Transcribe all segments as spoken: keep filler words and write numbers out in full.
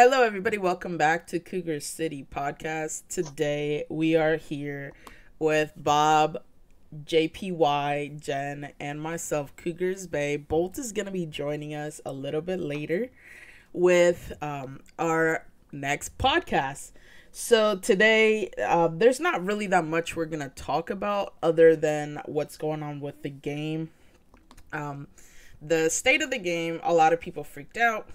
Hello everybody, welcome back to Cougar City Podcast. Today we are here with Bob, J P Y, Jen, and myself, Cougars Bay. Bolt is going to be joining us a little bit later with um, our next podcast. So today, uh, there's not really that much we're going to talk about other than what's going on with the game. Um, the state of the game, a lot of people freaked out.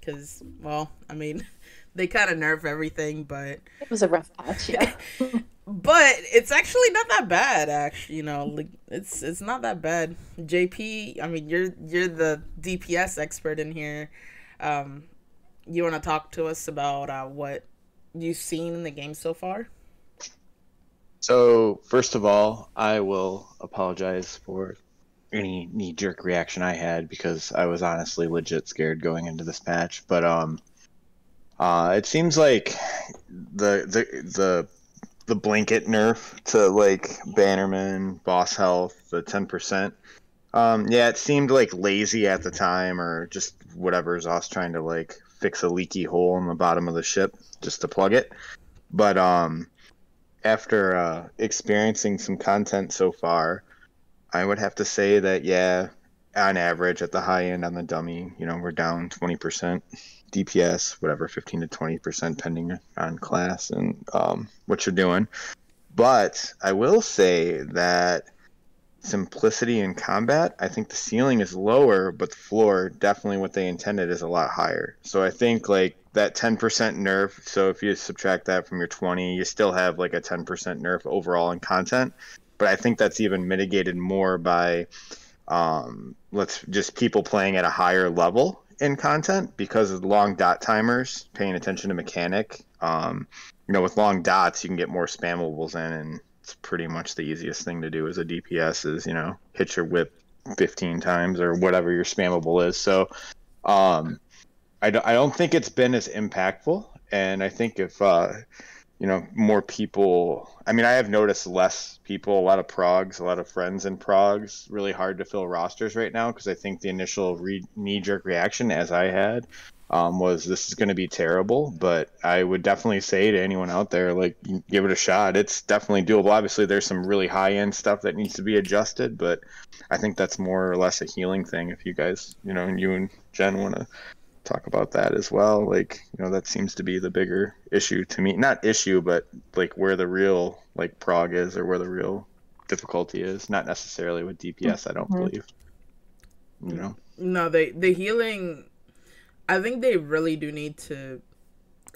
Because, well, I mean, they kind of nerf everything, but... It was a rough patch, yeah. But it's actually not that bad, actually, you know, like, it's it's not that bad. J P, I mean, you're you're the D P S expert in here. Um, you want to talk to us about uh, what you've seen in the game so far? So, first of all, I will apologize for any knee-jerk reaction I had, because I was honestly legit scared going into this patch. But um, uh, it seems like the the the the blanket nerf to like Bannerman, boss health, the ten percent. Um, yeah, it seemed like lazy at the time, or just whatever, Zos trying to like fix a leaky hole in the bottom of the ship just to plug it. But um, after uh, experiencing some content so far, I would have to say that, yeah, on average, at the high end on the dummy, you know, we're down twenty percent D P S, whatever, fifteen to twenty percent depending on class and um, what you're doing. But I will say that simplicity in combat, I think the ceiling is lower, but the floor, definitely what they intended, is a lot higher. So I think, like, that ten percent nerf, so if you subtract that from your twenty, you still have, like, a ten percent nerf overall in content. But I think that's even mitigated more by, um, let's just people playing at a higher level in content because of long dot timers, paying attention to mechanic. Um, you know, with long dots, you can get more spammables in, and it's pretty much the easiest thing to do as a D P S is, you know, hit your whip fifteen times or whatever your spammable is. So um, I, d I don't think it's been as impactful. And I think if... Uh, you know, more people, I mean, I have noticed less people, a lot of progs, a lot of friends in progs, really hard to fill rosters right now, because I think the initial re knee-jerk reaction, as I had, um, was this is going to be terrible. But I would definitely say to anyone out there, like, give it a shot. It's definitely doable. Obviously, there's some really high-end stuff that needs to be adjusted, but I think that's more or less a healing thing. If you guys, you know, and you and Jen want to talk about that as well, like, you know, that seems to be the bigger issue to me, not issue, but like where the real like prog is, or where the real difficulty is, not necessarily with D P S. I don't believe, you know. No, they the healing, I think they really do need to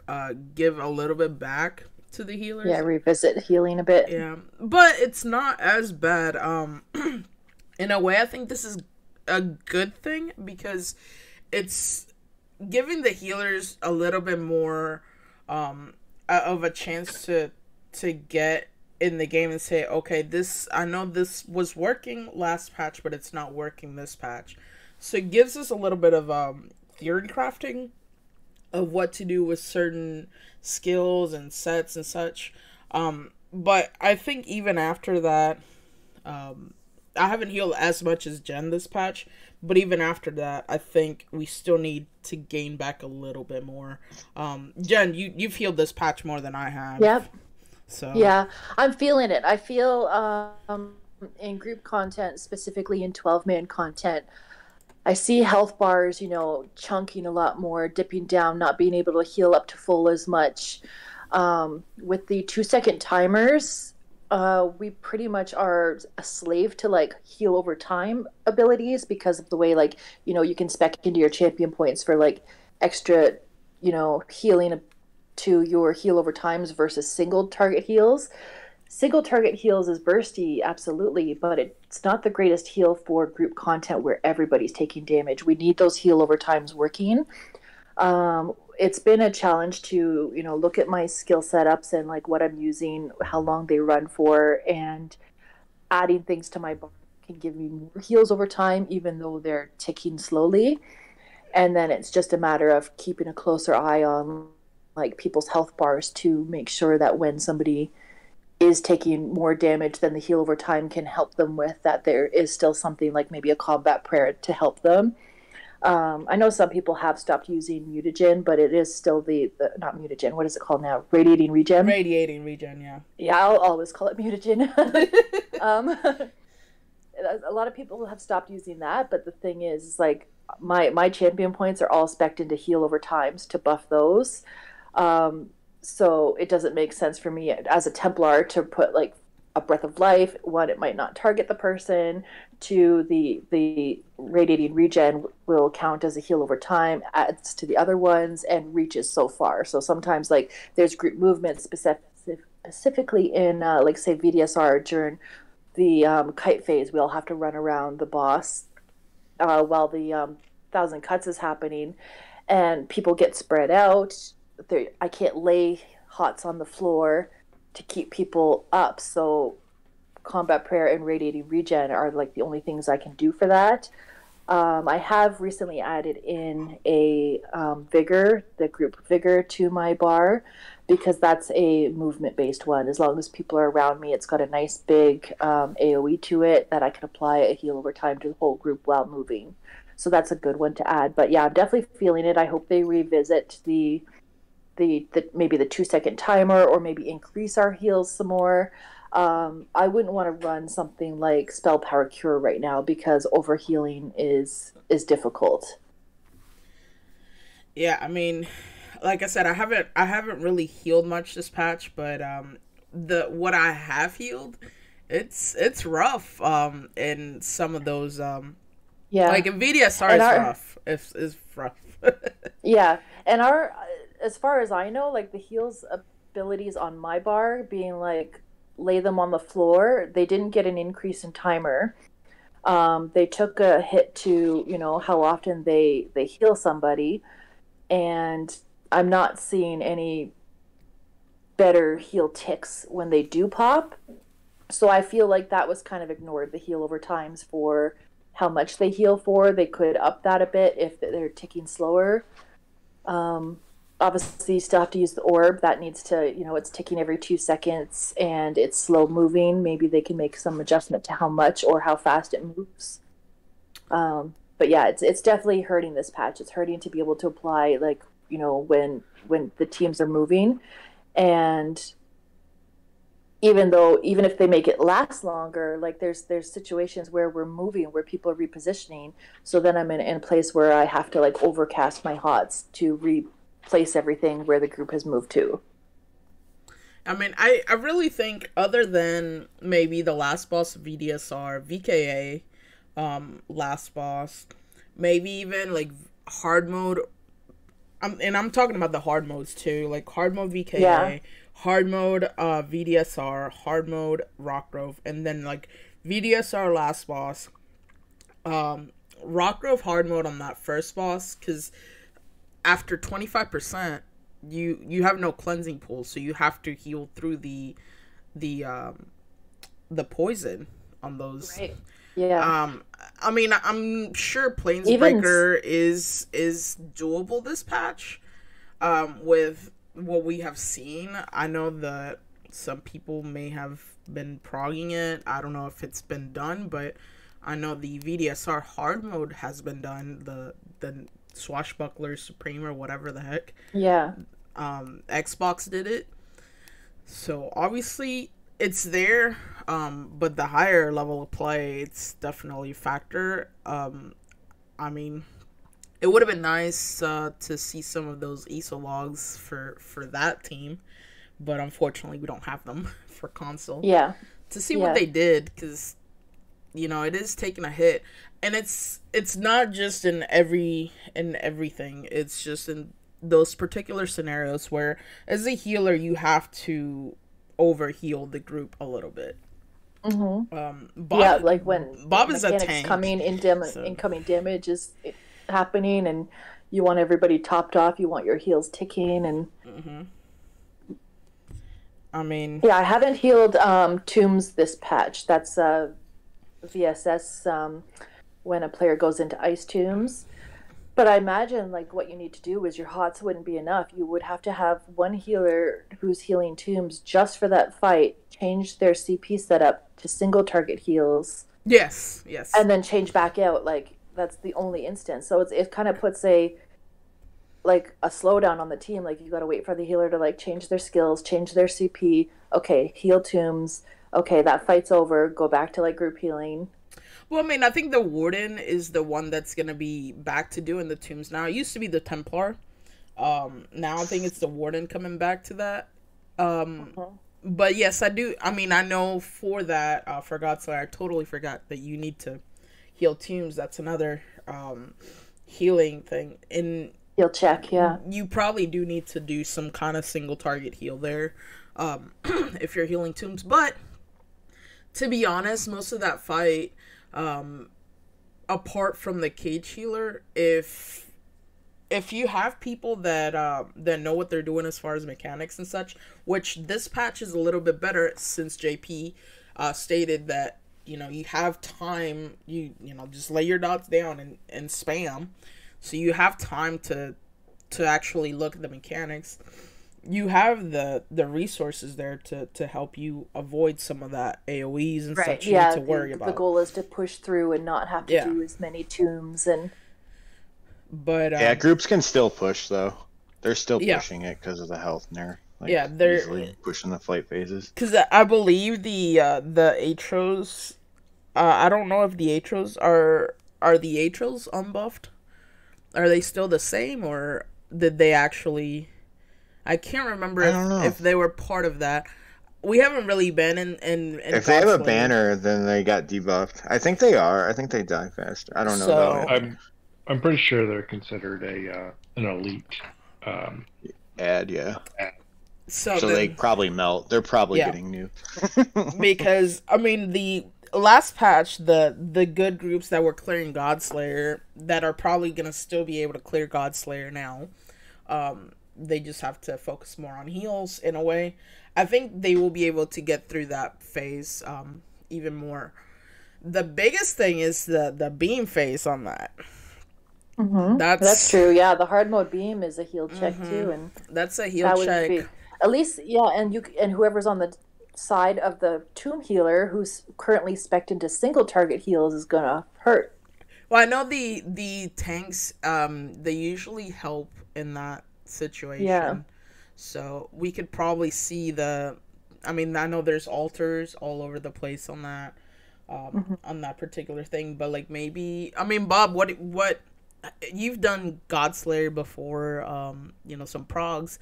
uh give a little bit back to the healers. Yeah, revisit healing a bit. Yeah, but it's not as bad. Um in a way, I think this is a good thing, because it's giving the healers a little bit more um, of a chance to to get in the game and say, okay, this, I know this was working last patch, but it's not working this patch. So it gives us a little bit of um, theory crafting of what to do with certain skills and sets and such. Um, but I think even after that, um, I haven't healed as much as Jen this patch, but even after that, I think we still need to gain back a little bit more. Um, Jen, you, you've healed this patch more than I have. Yep. So yeah, I'm feeling it. I feel um, in group content, specifically in twelve man content, I see health bars, you know, chunking a lot more, dipping down, not being able to heal up to full as much. Um, with the two second timers... Uh, we pretty much are a slave to like heal over time abilities, because of the way, like, you know, you can spec into your champion points for like extra, you know, healing to your heal over times versus single target heals. Single target heals is bursty, absolutely, but it's not the greatest heal for group content where everybody's taking damage. We need those heal over times working. Um, it's been a challenge to, you know, look at my skill setups and like what I'm using, how long they run for, and adding things to my body can give me more heals over time, even though they're ticking slowly. And then it's just a matter of keeping a closer eye on like people's health bars to make sure that when somebody is taking more damage than the heal over time can help them with, that there is still something like maybe a combat prayer to help them. Um, I know some people have stopped using Mutagen, but it is still the, the not Mutagen. What is it called now? Radiating Regen. Radiating Regen, yeah. Yeah, I'll always call it Mutagen. um, a lot of people have stopped using that, but the thing is, is like my my champion points are all spec'd into heal over times to buff those. Um, so it doesn't make sense for me as a Templar to put like a Breath of Life. One, it might not target the person. Two, the the Radiating Regen will count as a heal over time, adds to the other ones, and reaches so far. So sometimes, like, there's group movement specific, specifically in, uh, like, say, V D S R during the um, kite phase. We all have to run around the boss uh, while the um, Thousand Cuts is happening, and people get spread out. They're, I can't lay hots on the floor to keep people up, so Combat Prayer and Radiating Regen are like the only things I can do for that. Um, I have recently added in a um, Vigor, the group Vigor, to my bar, because that's a movement-based one. As long as people are around me, it's got a nice big um, AoE to it that I can apply a heal over time to the whole group while moving. So that's a good one to add. But yeah, I'm definitely feeling it. I hope they revisit the... The, the maybe the two second timer, or maybe increase our heals some more. Um, I wouldn't want to run something like Spell Power Cure right now because overhealing is is difficult. Yeah, I mean, like I said, I haven't I haven't really healed much this patch, but um, the what I have healed, it's it's rough. Um, in some of those, um, yeah, like in V D S R is rough. It's is rough. Yeah, and our. As far as I know, like the heals abilities on my bar being like lay them on the floor, they didn't get an increase in timer. Um, they took a hit to, you know, how often they, they heal somebody, and I'm not seeing any better heal ticks when they do pop. So I feel like that was kind of ignored, the heal over times for how much they heal for. They could up that a bit if they're ticking slower. Um, Obviously, you still have to use the orb. That needs to, you know, it's ticking every two seconds and it's slow moving. Maybe they can make some adjustment to how much or how fast it moves. Um, but yeah, it's it's definitely hurting this patch. It's hurting to be able to apply, like, you know, when when the teams are moving. And even though, even if they make it last longer, like there's there's situations where we're moving, where people are repositioning. So then I'm in, in a place where I have to like overcast my hots to re. place everything where the group has moved to. I mean, I, I really think other than maybe the last boss of V D S R, V K A, um, last boss, maybe even like hard mode, um, and I'm talking about the hard modes too, like hard mode V K A, yeah. hard mode uh, V D S R, hard mode Rock Grove, and then like V D S R last boss, um, Rock Grove hard mode on that first boss, because after twenty-five percent, you you have no cleansing pool, so you have to heal through the the um the poison on those. Right. Yeah. Um I mean, I'm sure Planesbreaker Even... is is doable this patch. Um with what we have seen, I know that some people may have been progging it. I don't know if it's been done, but I know the V D S R hard mode has been done. The the Swashbuckler Supreme or whatever the heck. Yeah. Um, Xbox did it. So obviously it's there, um, but the higher level of play, it's definitely a factor. Um, I mean, it would have been nice uh, to see some of those E S O logs for, for that team, but unfortunately we don't have them for console. Yeah. To see yeah. what they did, because, you know, it is taking a hit. And it's it's not just in every in everything. It's just in those particular scenarios where, as a healer, you have to overheal the group a little bit. Mm-hmm. Um, Bob, yeah, like when Bob is a tank, coming in dam- so. incoming damage is happening, and you want everybody topped off. You want your heals ticking, and mm-hmm. I mean, yeah, I haven't healed um, tombs this patch. That's uh, V S S. Um, when a player goes into ice tombs. But I imagine like what you need to do is your hots wouldn't be enough. You would have to have one healer who's healing tombs just for that fight, change their C P setup to single target heals. Yes, yes. And then change back out. Like that's the only instance. So it's, it kind of puts a like a slowdown on the team. Like, you got to wait for the healer to like change their skills, change their C P. Okay, heal tombs. Okay, that fight's over. Go back to like group healing. Well, I mean, I think the Warden is the one that's going to be back to doing the tombs now. It used to be the Templar. Um, now I think it's the Warden coming back to that. Um, uh-huh. But yes, I do. I mean, I know for that, uh, for Godslayer, I totally forgot that you need to heal tombs. That's another um, healing thing. And heal check, yeah. You probably do need to do some kind of single target heal there um, if you're healing tombs. But to be honest, most of that fight... Um, apart from the cage healer, if if you have people that uh, that know what they're doing as far as mechanics and such, which this patch is a little bit better since J P uh, stated that, you know, you have time, you you know, just lay your dots down and, and spam, so you have time to to actually look at the mechanics. You have the the resources there to to help you avoid some of that A O Es and right, such you yeah, need to worry the, about. The goal is to push through and not have to yeah. do as many tombs and. But um, yeah, groups can still push though. They're still yeah. pushing it because of the health nerf. Like, yeah, they're usually pushing the flight phases. Because I believe the uh, the Atros, uh, I don't know if the Atros are are the Atros unbuffed. Are they still the same, or did they actually? I can't remember I if, if they were part of that. We haven't really been in... in, in if they have a banner, then they got debuffed. I think they are. I think they die faster. I don't so, know. Though. I'm, I'm pretty sure they're considered a uh, an elite... Um, ad, yeah. Ad. So, so then, they probably melt. They're probably yeah. getting new. Because, I mean, the last patch, the, the good groups that were clearing Godslayer, that are probably going to still be able to clear Godslayer now... Um, they just have to focus more on heals in a way. I think they will be able to get through that phase um, even more. The biggest thing is the, the beam phase on that. Mm-hmm. That's... that's true, yeah. The hard mode beam is a heal check mm-hmm. too. And that's a heal that check. Be... At least, yeah, and you and whoever's on the side of the tomb healer who's currently spec'd into single target heals is going to hurt. Well, I know the, the tanks, um, they usually help in that situation, yeah. So we could probably see the. I mean, I know there's altars all over the place on that, um, mm-hmm. on that particular thing. But like maybe, I mean, Bob, what what you've done Godslayer before, um, you know, some progs.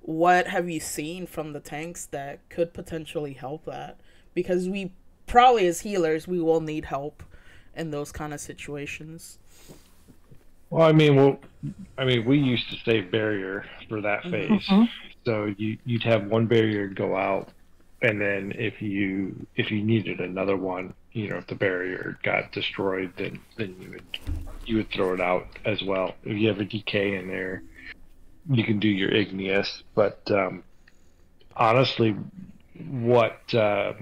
What have you seen from the tanks that could potentially help that? Because we probably as healers we will need help in those kind of situations. Well, I mean, well, I mean, we used to say barrier for that phase. Mm-hmm. So you, you'd have one barrier go out, and then if you if you needed another one, you know, if the barrier got destroyed, then then you would you would throw it out as well. If you have a D K in there, you can do your Igneous. But um, honestly, what uh,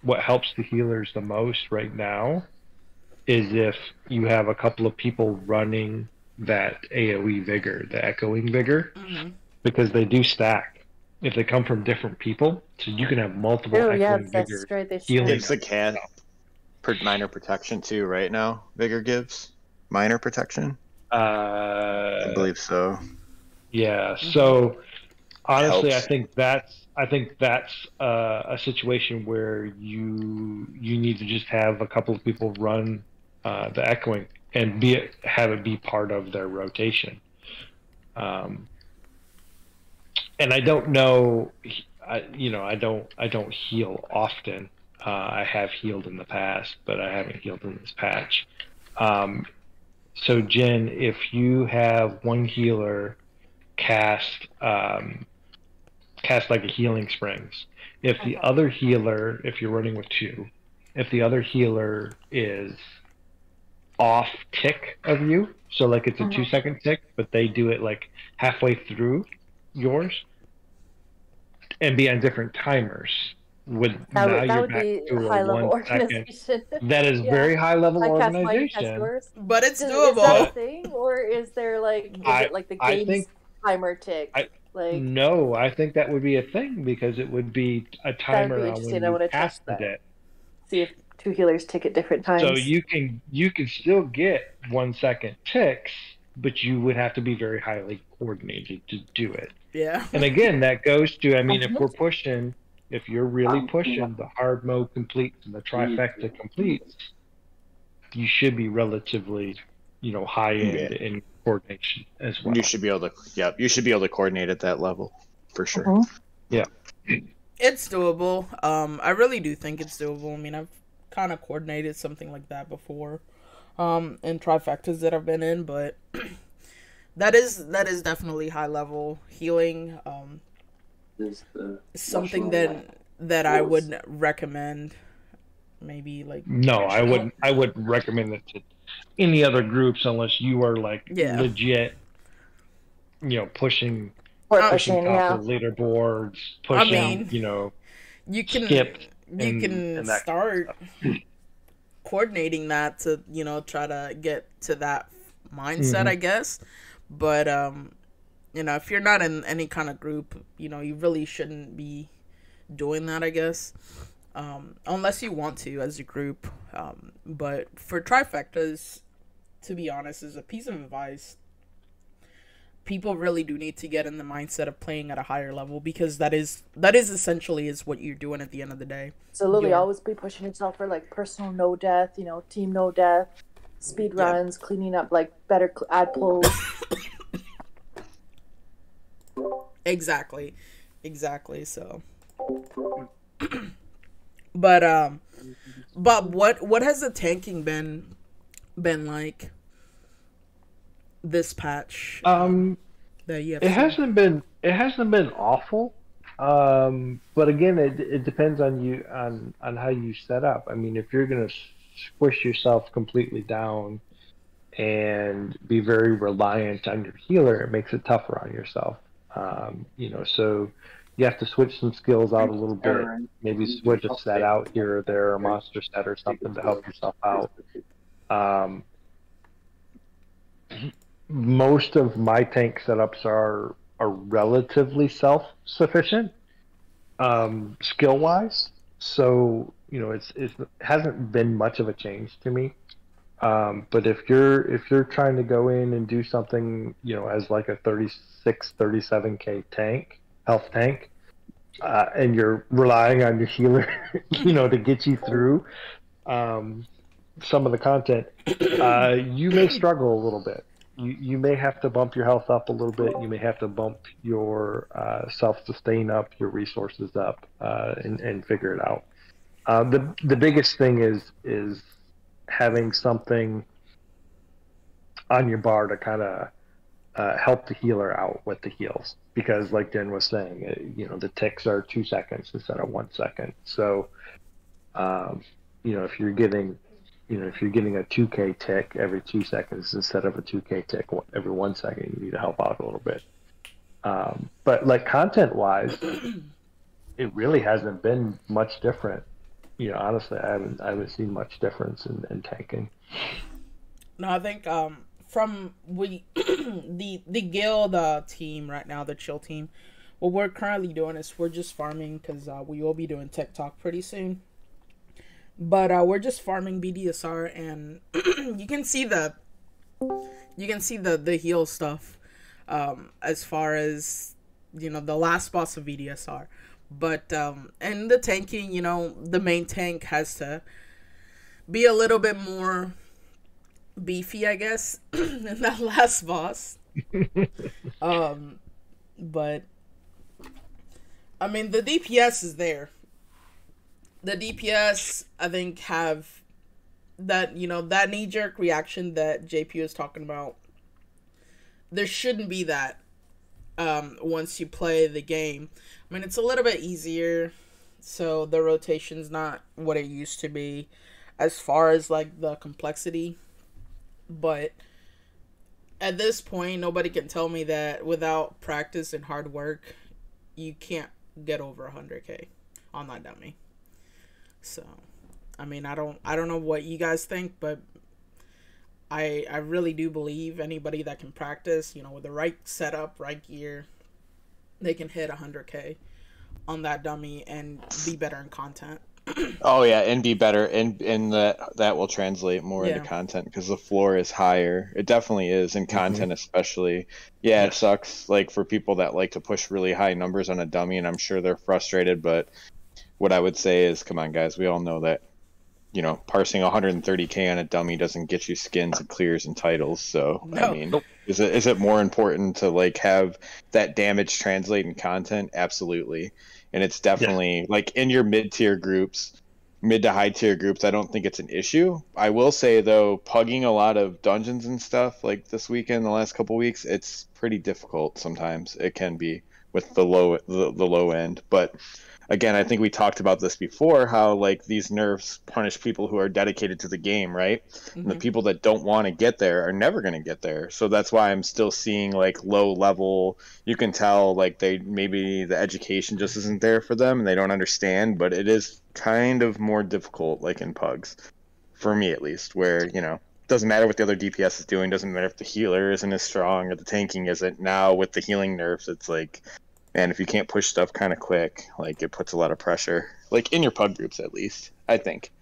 what helps the healers the most right now is if you have a couple of people running that A O E vigor, the echoing vigor, mm-hmm. because they do stack if they come from different people. So you can have multiple oh, echoing yeah, that's vigor. Right. They healing it's a can per minor protection too, right now. Vigor gives minor protection. Uh, I believe so. Yeah. Mm-hmm. So honestly, I think that's I think that's uh, a situation where you you need to just have a couple of people run. Uh, the echoing and be it, have it be part of their rotation. Um, and I don't know, I, you know, I don't, I don't heal often. Uh, I have healed in the past, but I haven't healed in this patch. Um, so Jen, if you have one healer cast, um, cast like a healing springs, if the other healer, if you're running with two, if the other healer is off tick of you, so like it's a mm-hmm. two second tick, but they do it like halfway through yours and be on different timers. Would that now would, that would be high level organization. Second. That is yeah. very high level I organization. But it's is, doable. Is that a thing, or is there like is I, it like the game's think, timer tick? I, like no, I think that would be a thing because it would be a timer be on when you I casted that. It. See if two healers tick at different times. So you can you can still get one second ticks, but you would have to be very highly coordinated to do it. Yeah. And again, that goes to, I mean, if we're pushing, if you're really pushing, the hard mode completes and the trifecta completes, you should be relatively, you know, high end yeah. in coordination as well. You should be able to, yeah, you should be able to coordinate at that level for sure. Mm-hmm. Yeah. It's doable. Um, I really do think it's doable. I mean, I've kind of coordinated something like that before, um, in trifectas that I've been in, but that is that is definitely high level healing. Um, is the something that line. that I would recommend. Maybe like no, I wouldn't. I wouldn't recommend it to any other groups unless you are like yeah. legit, you know, pushing. Pushing off the leaderboards, pushing, I mean, you know, you can skip you and, can and start kind of coordinating that to, you know, try to get to that mindset, mm-hmm. I guess. But um, you know, if you're not in any kind of group, you know, you really shouldn't be doing that, I guess, um, unless you want to as a group. Um, but for trifectas, to be honest, is a piece of advice. People really do need to get in the mindset of playing at a higher level, because that is that is essentially is what you're doing at the end of the day. Absolutely, you're... always be pushing yourself for like personal no death, you know, team no death, speed yeah. runs, cleaning up like better ad pulls. Exactly, exactly. So, but um, but what what has the tanking been been like this patch? Um that you have it seen? hasn't been it hasn't been awful, um but again, it it depends on you on on how you set up. I mean, if you're gonna squish yourself completely down and be very reliant on your healer, it makes it tougher on yourself. Um you know, so you have to switch some skills out a little bit, maybe switch a set out here or there, a monster set or something to help yourself out. um Most of my tank setups are are relatively self-sufficient, um, skill-wise. So you know, it's, it's it hasn't been much of a change to me. Um, but if you're if you're trying to go in and do something, you know, as like a thirty-six, thirty-seven K tank, health tank, uh, and you're relying on your healer, you know, to get you through um, some of the content, uh, you may struggle a little bit. You, you may have to bump your health up a little bit. You may have to bump your uh, self-sustain up, your resources up, uh, and, and figure it out. Uh, the the biggest thing is is having something on your bar to kind of uh, help the healer out with the heals, because like Den was saying, you know, the ticks are two seconds instead of one second. So, um, you know, if you're getting You know, if you're getting a two K tick every two seconds instead of a two K tick every one second, you need to help out a little bit. Um, but like content-wise, it really hasn't been much different. You know, honestly, I haven't I haven't seen much difference in, in tanking. No, I think um, from we the the guild uh, team right now, the chill team, what we're currently doing is we're just farming, because uh, we will be doing tech talk pretty soon. But uh, we're just farming V D S R, and you can see the, you can see the the heal stuff, um, as far as, you know, the last boss of V D S R. But um, and the tanking, you know, the main tank has to be a little bit more beefy, I guess, than that last boss. um, but I mean, the D P S is there. The D P S, I think, have that, you know, that knee-jerk reaction that J P was talking about. There shouldn't be that um, once you play the game. I mean, it's a little bit easier, so the rotation's not what it used to be as far as, like, the complexity. But at this point, nobody can tell me that without practice and hard work, you can't get over one hundred K on that dummy. So, I mean, I don't, I don't know what you guys think, but I, I really do believe anybody that can practice, you know, with the right setup, right gear, they can hit one hundred K on that dummy and be better in content. Oh yeah, and be better, and and that that will translate more yeah. into content because the floor is higher. It definitely is in content, mm-hmm. especially. Yeah, yeah, it sucks. Like for people that like to push really high numbers on a dummy, and I'm sure they're frustrated. But what I would say is, come on, guys, we all know that. You know, parsing one hundred thirty K on a dummy doesn't get you skins and clears and titles. So no. I mean, nope. is it is it more important to like have that damage translate in content? Absolutely. And it's definitely yeah. like in your mid tier groups, mid to high tier groups, I don't think it's an issue. I will say though, pugging a lot of dungeons and stuff like this weekend, the last couple weeks, it's pretty difficult sometimes. It can be with the low the, the low end. But again, I think we talked about this before, how like these nerfs punish people who are dedicated to the game, right? Mm-hmm. And the people that don't want to get there are never going to get there. So that's why I'm still seeing like low level. You can tell like they maybe the education just isn't there for them and they don't understand, but it is kind of more difficult like in pugs, for me at least, where, you know, doesn't matter what the other D P S is doing, doesn't matter if the healer isn't as strong or the tanking isn't. Now with the healing nerfs, it's like... And if you can't push stuff kind of quick, like it puts a lot of pressure, like in your pub groups, at least, I think.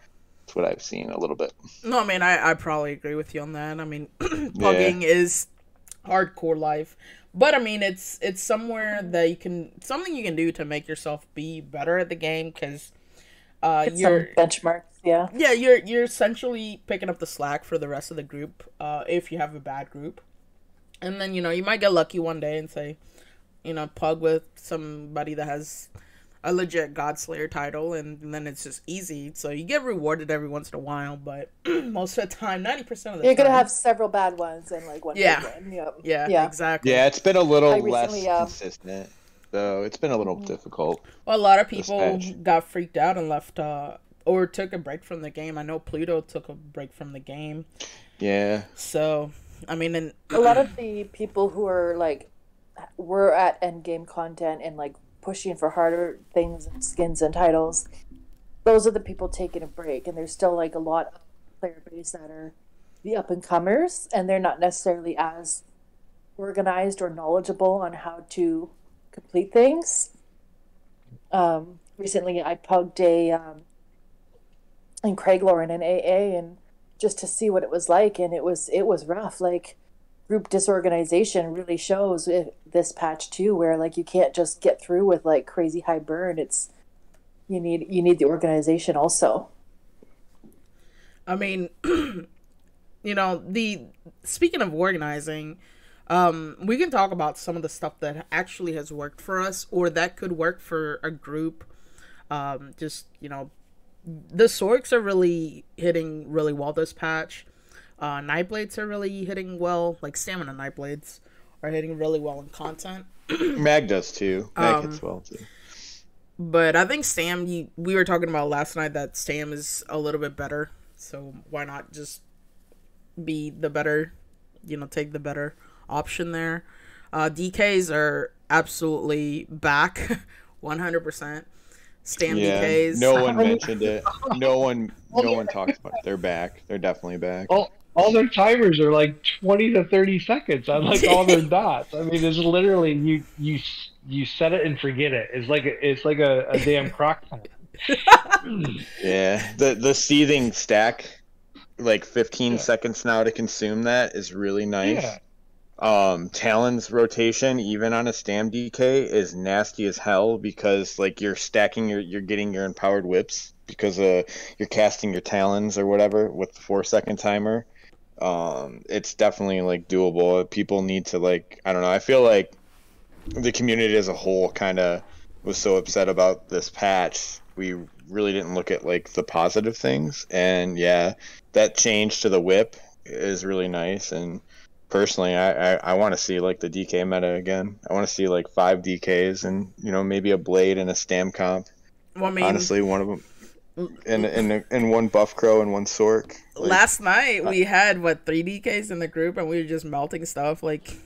That's what I've seen a little bit. No, I mean, I, I probably agree with you on that. I mean, pugging yeah. is hardcore life. But I mean, it's it's somewhere that you can, something you can do to make yourself be better at the game because uh, you're benchmarks. Yeah. Yeah. You're, you're essentially picking up the slack for the rest of the group uh, if you have a bad group. And then, you know, you might get lucky one day and say, you know, pug with somebody that has a legit Godslayer title, and, and then it's just easy. So you get rewarded every once in a while, but most of the time, ninety percent of the you're time, you're gonna have several bad ones and like one yeah. good one. Yep. Yeah, yeah, exactly. Yeah, it's been a little I less recently, uh... consistent, so it's been a little mm-hmm. difficult. Well, a lot of people got freaked out and left, uh, or took a break from the game. I know Pluto took a break from the game. Yeah. So, I mean, and a lot of the people who are like. We're at end game content and like pushing for harder things and skins and titles. Those are the people taking a break, and there's still like a lot of player base that are the up and comers, and they're not necessarily as organized or knowledgeable on how to complete things. Um, recently, I pugged a um, in Craiglore in an A A, and just to see what it was like, and it was it was rough, like. Group disorganization really shows if this patch too, where like you can't just get through with like crazy high burn. It's you need you need the organization also. I mean, you know, the speaking of organizing, um, we can talk about some of the stuff that actually has worked for us or that could work for a group. Um, just you know, the Sorks are really hitting really well this patch. Uh, Nightblades are really hitting well. Like stamina Nightblades are hitting really well in content. Mag does too. Mag um, hits well too. But I think Sam, you, we were talking about last night that Sam is a little bit better. So why not just be the better, you know, take the better option there. Uh, D Ks are absolutely back, one hundred percent. Stam yeah, D Ks. No one mentioned it. No one, no one talks about it. They're back. They're definitely back. Oh. All their timers are like twenty to thirty seconds on like all their dots. I mean, it's literally you you you set it and forget it. It's like a, it's like a, a damn crock pot. Yeah, the the seething stack, like fifteen yeah. seconds now to consume that is really nice. Yeah. Um, Talons rotation, even on a Stam D K, is nasty as hell because like you're stacking your you're getting your empowered whips because uh you're casting your Talons or whatever with the four second timer. Um, it's definitely like doable. People need to like, I don't know, I feel like the community as a whole kind of was so upset about this patch. We really didn't look at like the positive things, and yeah, that change to the whip is really nice. And personally, I, I, I want to see like the D K meta again. I want to see like five D Ks and, you know, maybe a Blade and a Stam comp. Well, I mean, honestly, one of them. And, and, and one Buff Crow and one Sork. Like, last night we had what three D Ks in the group, and we were just melting stuff. Like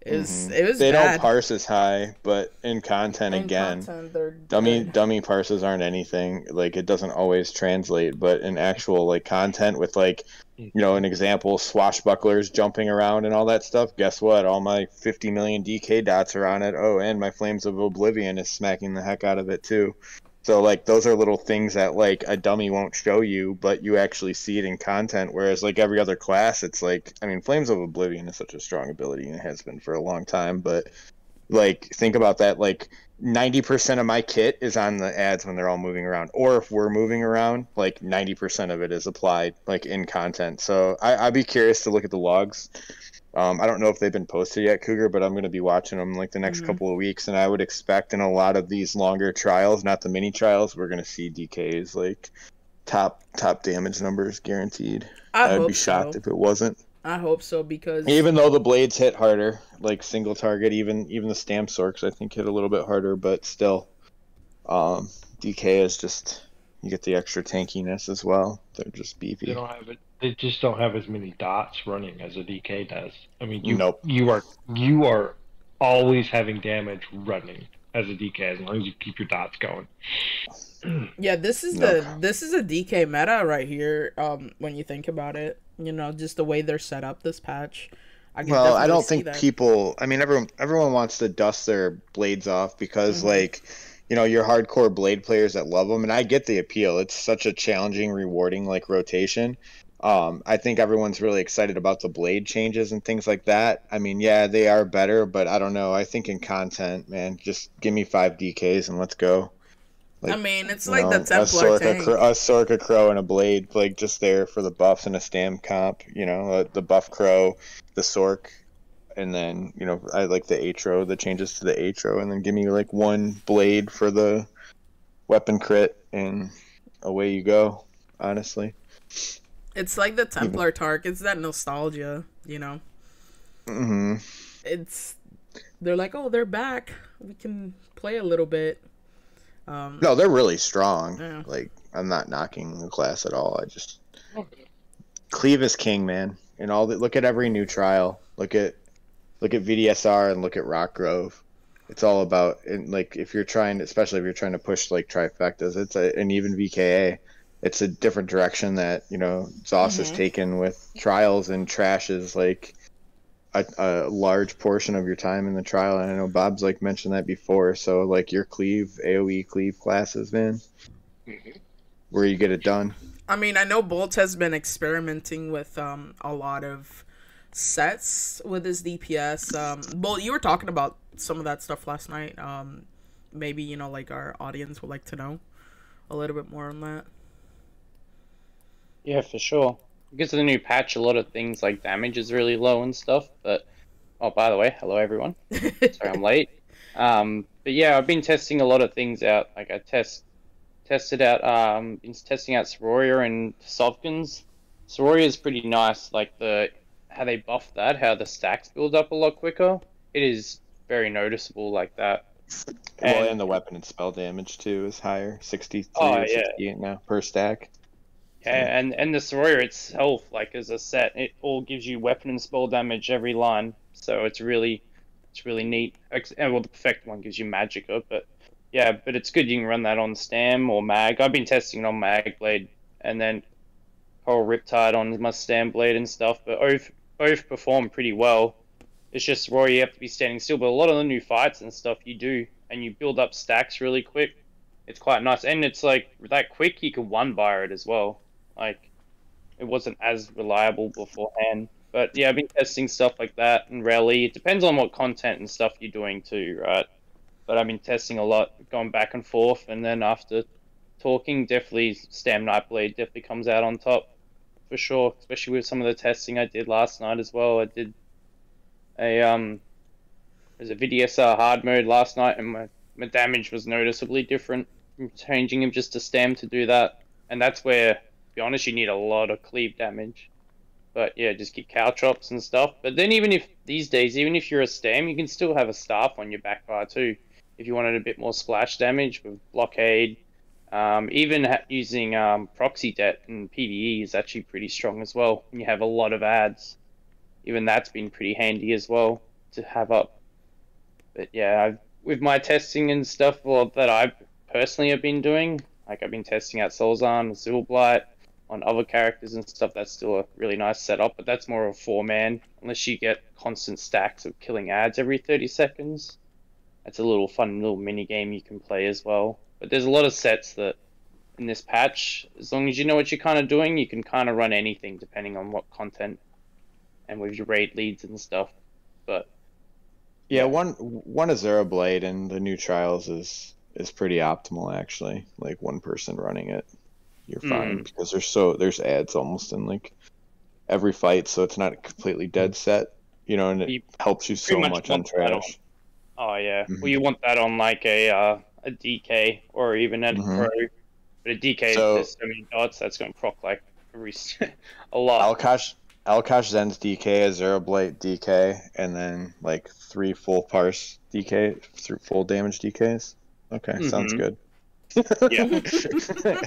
it was, mm-hmm. it was. They bad. Don't parse as high, but in content in again, content, dummy good. dummy parses aren't anything. Like it doesn't always translate, but in actual like content with like, you know, an example swashbucklers jumping around and all that stuff. Guess what? All my fifty million D K dots are on it. Oh, and my Flames of Oblivion is smacking the heck out of it too. So, like, those are little things that, like, a dummy won't show you, but you actually see it in content, whereas, like, every other class, it's like, I mean, Flames of Oblivion is such a strong ability, and it has been for a long time, but, like, think about that, like, ninety percent of my kit is on the ads when they're all moving around, or if we're moving around, like, ninety percent of it is applied, like, in content. So, I, I'd be curious to look at the logs. Um, I don't know if they've been posted yet, Cougar, but I'm going to be watching them like the next mm-hmm. couple of weeks, and I would expect in a lot of these longer trials, not the mini trials, we're going to see D K's like top top damage numbers guaranteed. I I'd be shocked so. if it wasn't. I hope so, because even though the blades hit harder, like single target, even even the stamp sorks I think hit a little bit harder, but still, um, D K is just you get the extra tankiness as well. They're just beefy. They don't have it. They just don't have as many dots running as a D K does. I mean, you nope. you are you are always having damage running as a D K as long as you keep your dots going. Yeah, this is no. the this is a D K meta right here. Um, when you think about it, you know, just the way they're set up this patch. I can well, I don't think that. people. I mean, everyone everyone wants to dust their blades off because mm-hmm. like. You know, your hardcore blade players that love them, and I get the appeal. It's such a challenging, rewarding like rotation. Um, I think everyone's really excited about the blade changes and things like that. I mean, yeah, they are better, but I don't know. I think in content, man, just give me five D Ks and let's go. Like, I mean, it's like know, the Templar thing. A Sorka Crow and a blade, like just there for the buffs and a Stam comp. You know, the buff Crow, the Sork. And then, you know, I like the Atro, the changes to the Atro, and then give me like one blade for the weapon crit, and away you go, honestly. It's like the Templar Tark. It's that nostalgia, you know? Mm-hmm. It's, they're like, oh, they're back. We can play a little bit. Um, no, they're really strong. Yeah. Like, I'm not knocking the class at all. I just, okay. Cleave is king, man. And all that. Look at every new trial. Look at, Look at V D S R and look at Rock Grove. It's all about, and like if you're trying, especially if you're trying to push like trifectas, it's a, and even V K A, it's a different direction that, you know, Zoss has mm-hmm. taken with trials and trashes like a, a large portion of your time in the trial. And I know Bob's like mentioned that before. So like your cleave, AoE cleave classes, man, mm-hmm. where you get it done. I mean, I know Bolt has been experimenting with um a lot of sets with his D P S. Um well, you were talking about some of that stuff last night. Um maybe, you know, like our audience would like to know a little bit more on that. Yeah, for sure. Because of the new patch, a lot of things like damage is really low and stuff, but oh, by the way, hello everyone. Sorry I'm late. Um but yeah, I've been testing a lot of things out. Like I test tested out um been testing out Sororia and Sovkins. Sororia is pretty nice, like the how they buff that, how the stacks build up a lot quicker. It is very noticeable like that. Well, and, and the weapon and spell damage too is higher, sixty-three oh, or yeah. sixty-eight now per stack. Yeah, so. and, and the Sororia itself, like as a set, it all gives you weapon and spell damage every line. So it's really, it's really neat. And well, the perfect one gives you magicka, but yeah, but it's good you can run that on Stam or Mag. I've been testing it on Mag Blade, and then Coral Riptide on my Stam Blade and stuff. But over both perform pretty well. It's just raw, you have to be standing still, but a lot of the new fights and stuff you do, and you build up stacks really quick. It's quite nice, and it's like that quick you could one buyer it as well. Like it wasn't as reliable beforehand, but yeah, I've been testing stuff like that and rally. It depends on what content and stuff you're doing too, right? But I've been testing a lot, going back and forth, and then after talking, definitely Stam Nightblade definitely comes out on top. For sure, especially with some of the testing I did last night as well. I did a um, there's a V D S R hard mode last night, and my, my damage was noticeably different from changing him just to Stam to do that. And that's where, to be honest, you need a lot of cleave damage. But yeah, just get caltrops and stuff. But then even if these days, even if you're a Stam, you can still have a staff on your back bar too, if you wanted a bit more splash damage with blockade. Um, even ha using um, proxy debt and P D E is actually pretty strong as well. You have a lot of ads. Even that's been pretty handy as well to have up. But yeah, I've, with my testing and stuff well, that I personally have been doing, like I've been testing out Solzahn, Zillblight, on other characters and stuff, that's still a really nice setup, but that's more of a four-man, unless you get constant stacks of killing ads every thirty seconds. That's a little fun little mini-game you can play as well. But there's a lot of sets that in this patch, as long as you know what you're kind of doing, you can kind of run anything depending on what content and with your raid leads and stuff. But yeah, one one Azura Blade in the new trials is is pretty optimal actually. Like one person running it, you're fine mm. because there's so there's ads almost in like every fight, so it's not a completely dead set, you know, and it you helps you so much, much on trash. On, oh yeah, mm-hmm. well you want that on like a uh, a D K or even a mm-hmm. pro. But a D K, so, there's so many dots, that's going to proc like a lot. Alkash, Alkash Zen's D K, Azura Blade D K, and then like three full parse D K, three full damage D Ks. Okay, mm-hmm. sounds good. Yeah.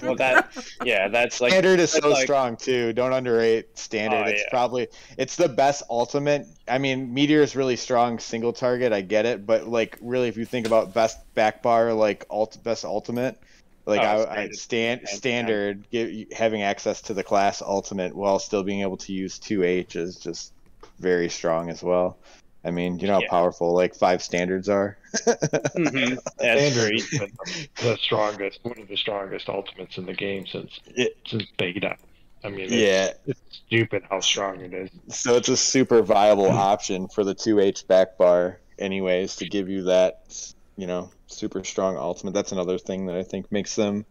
Well, that, yeah, that's like Standard is so like, strong too. Don't underrate Standard. Oh, it's yeah. probably it's the best ultimate. I mean, Meteor is really strong single target. I get it, but like really, if you think about best back bar, like alt best ultimate. Like oh, I, I stand standard get, having access to the class ultimate while still being able to use two H is just very strong as well. I mean, you know how yeah. powerful like five standards are. mm-hmm. Standard the strongest, one of the strongest ultimates in the game since it, since beta. I mean, it's, yeah, it's stupid how strong it is. So it's a super viable option for the two H back bar, anyways, to give you that. You know, super strong ultimate. That's another thing that I think makes them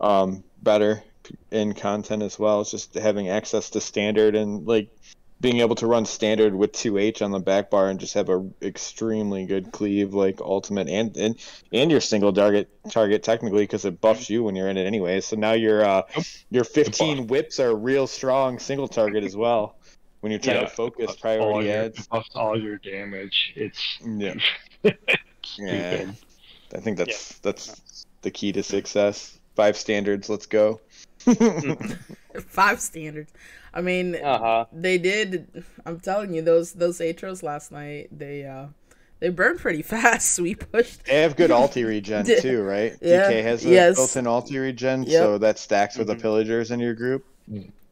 um, better in content as well. It's just having access to Standard and like being able to run Standard with two H on the back bar and just have a extremely good cleave like ultimate and and, and your single target target technically because it buffs you when you're in it anyway. So now your uh, your fifteen whips are real strong single target as well when you're trying yeah, to focus priority adds. Buffs all your damage. It's yeah. Yeah, I think that's yeah. that's the key to success. Five standards, let's go. Five standards. I mean, uh-huh. they did. I'm telling you, those those Atros last night, they uh, they burned pretty fast. We pushed. They have good ulti regen too, right? Yeah. D K has a yes. built-in ulti regen, yep. so that stacks with mm-hmm. the pillagers in your group.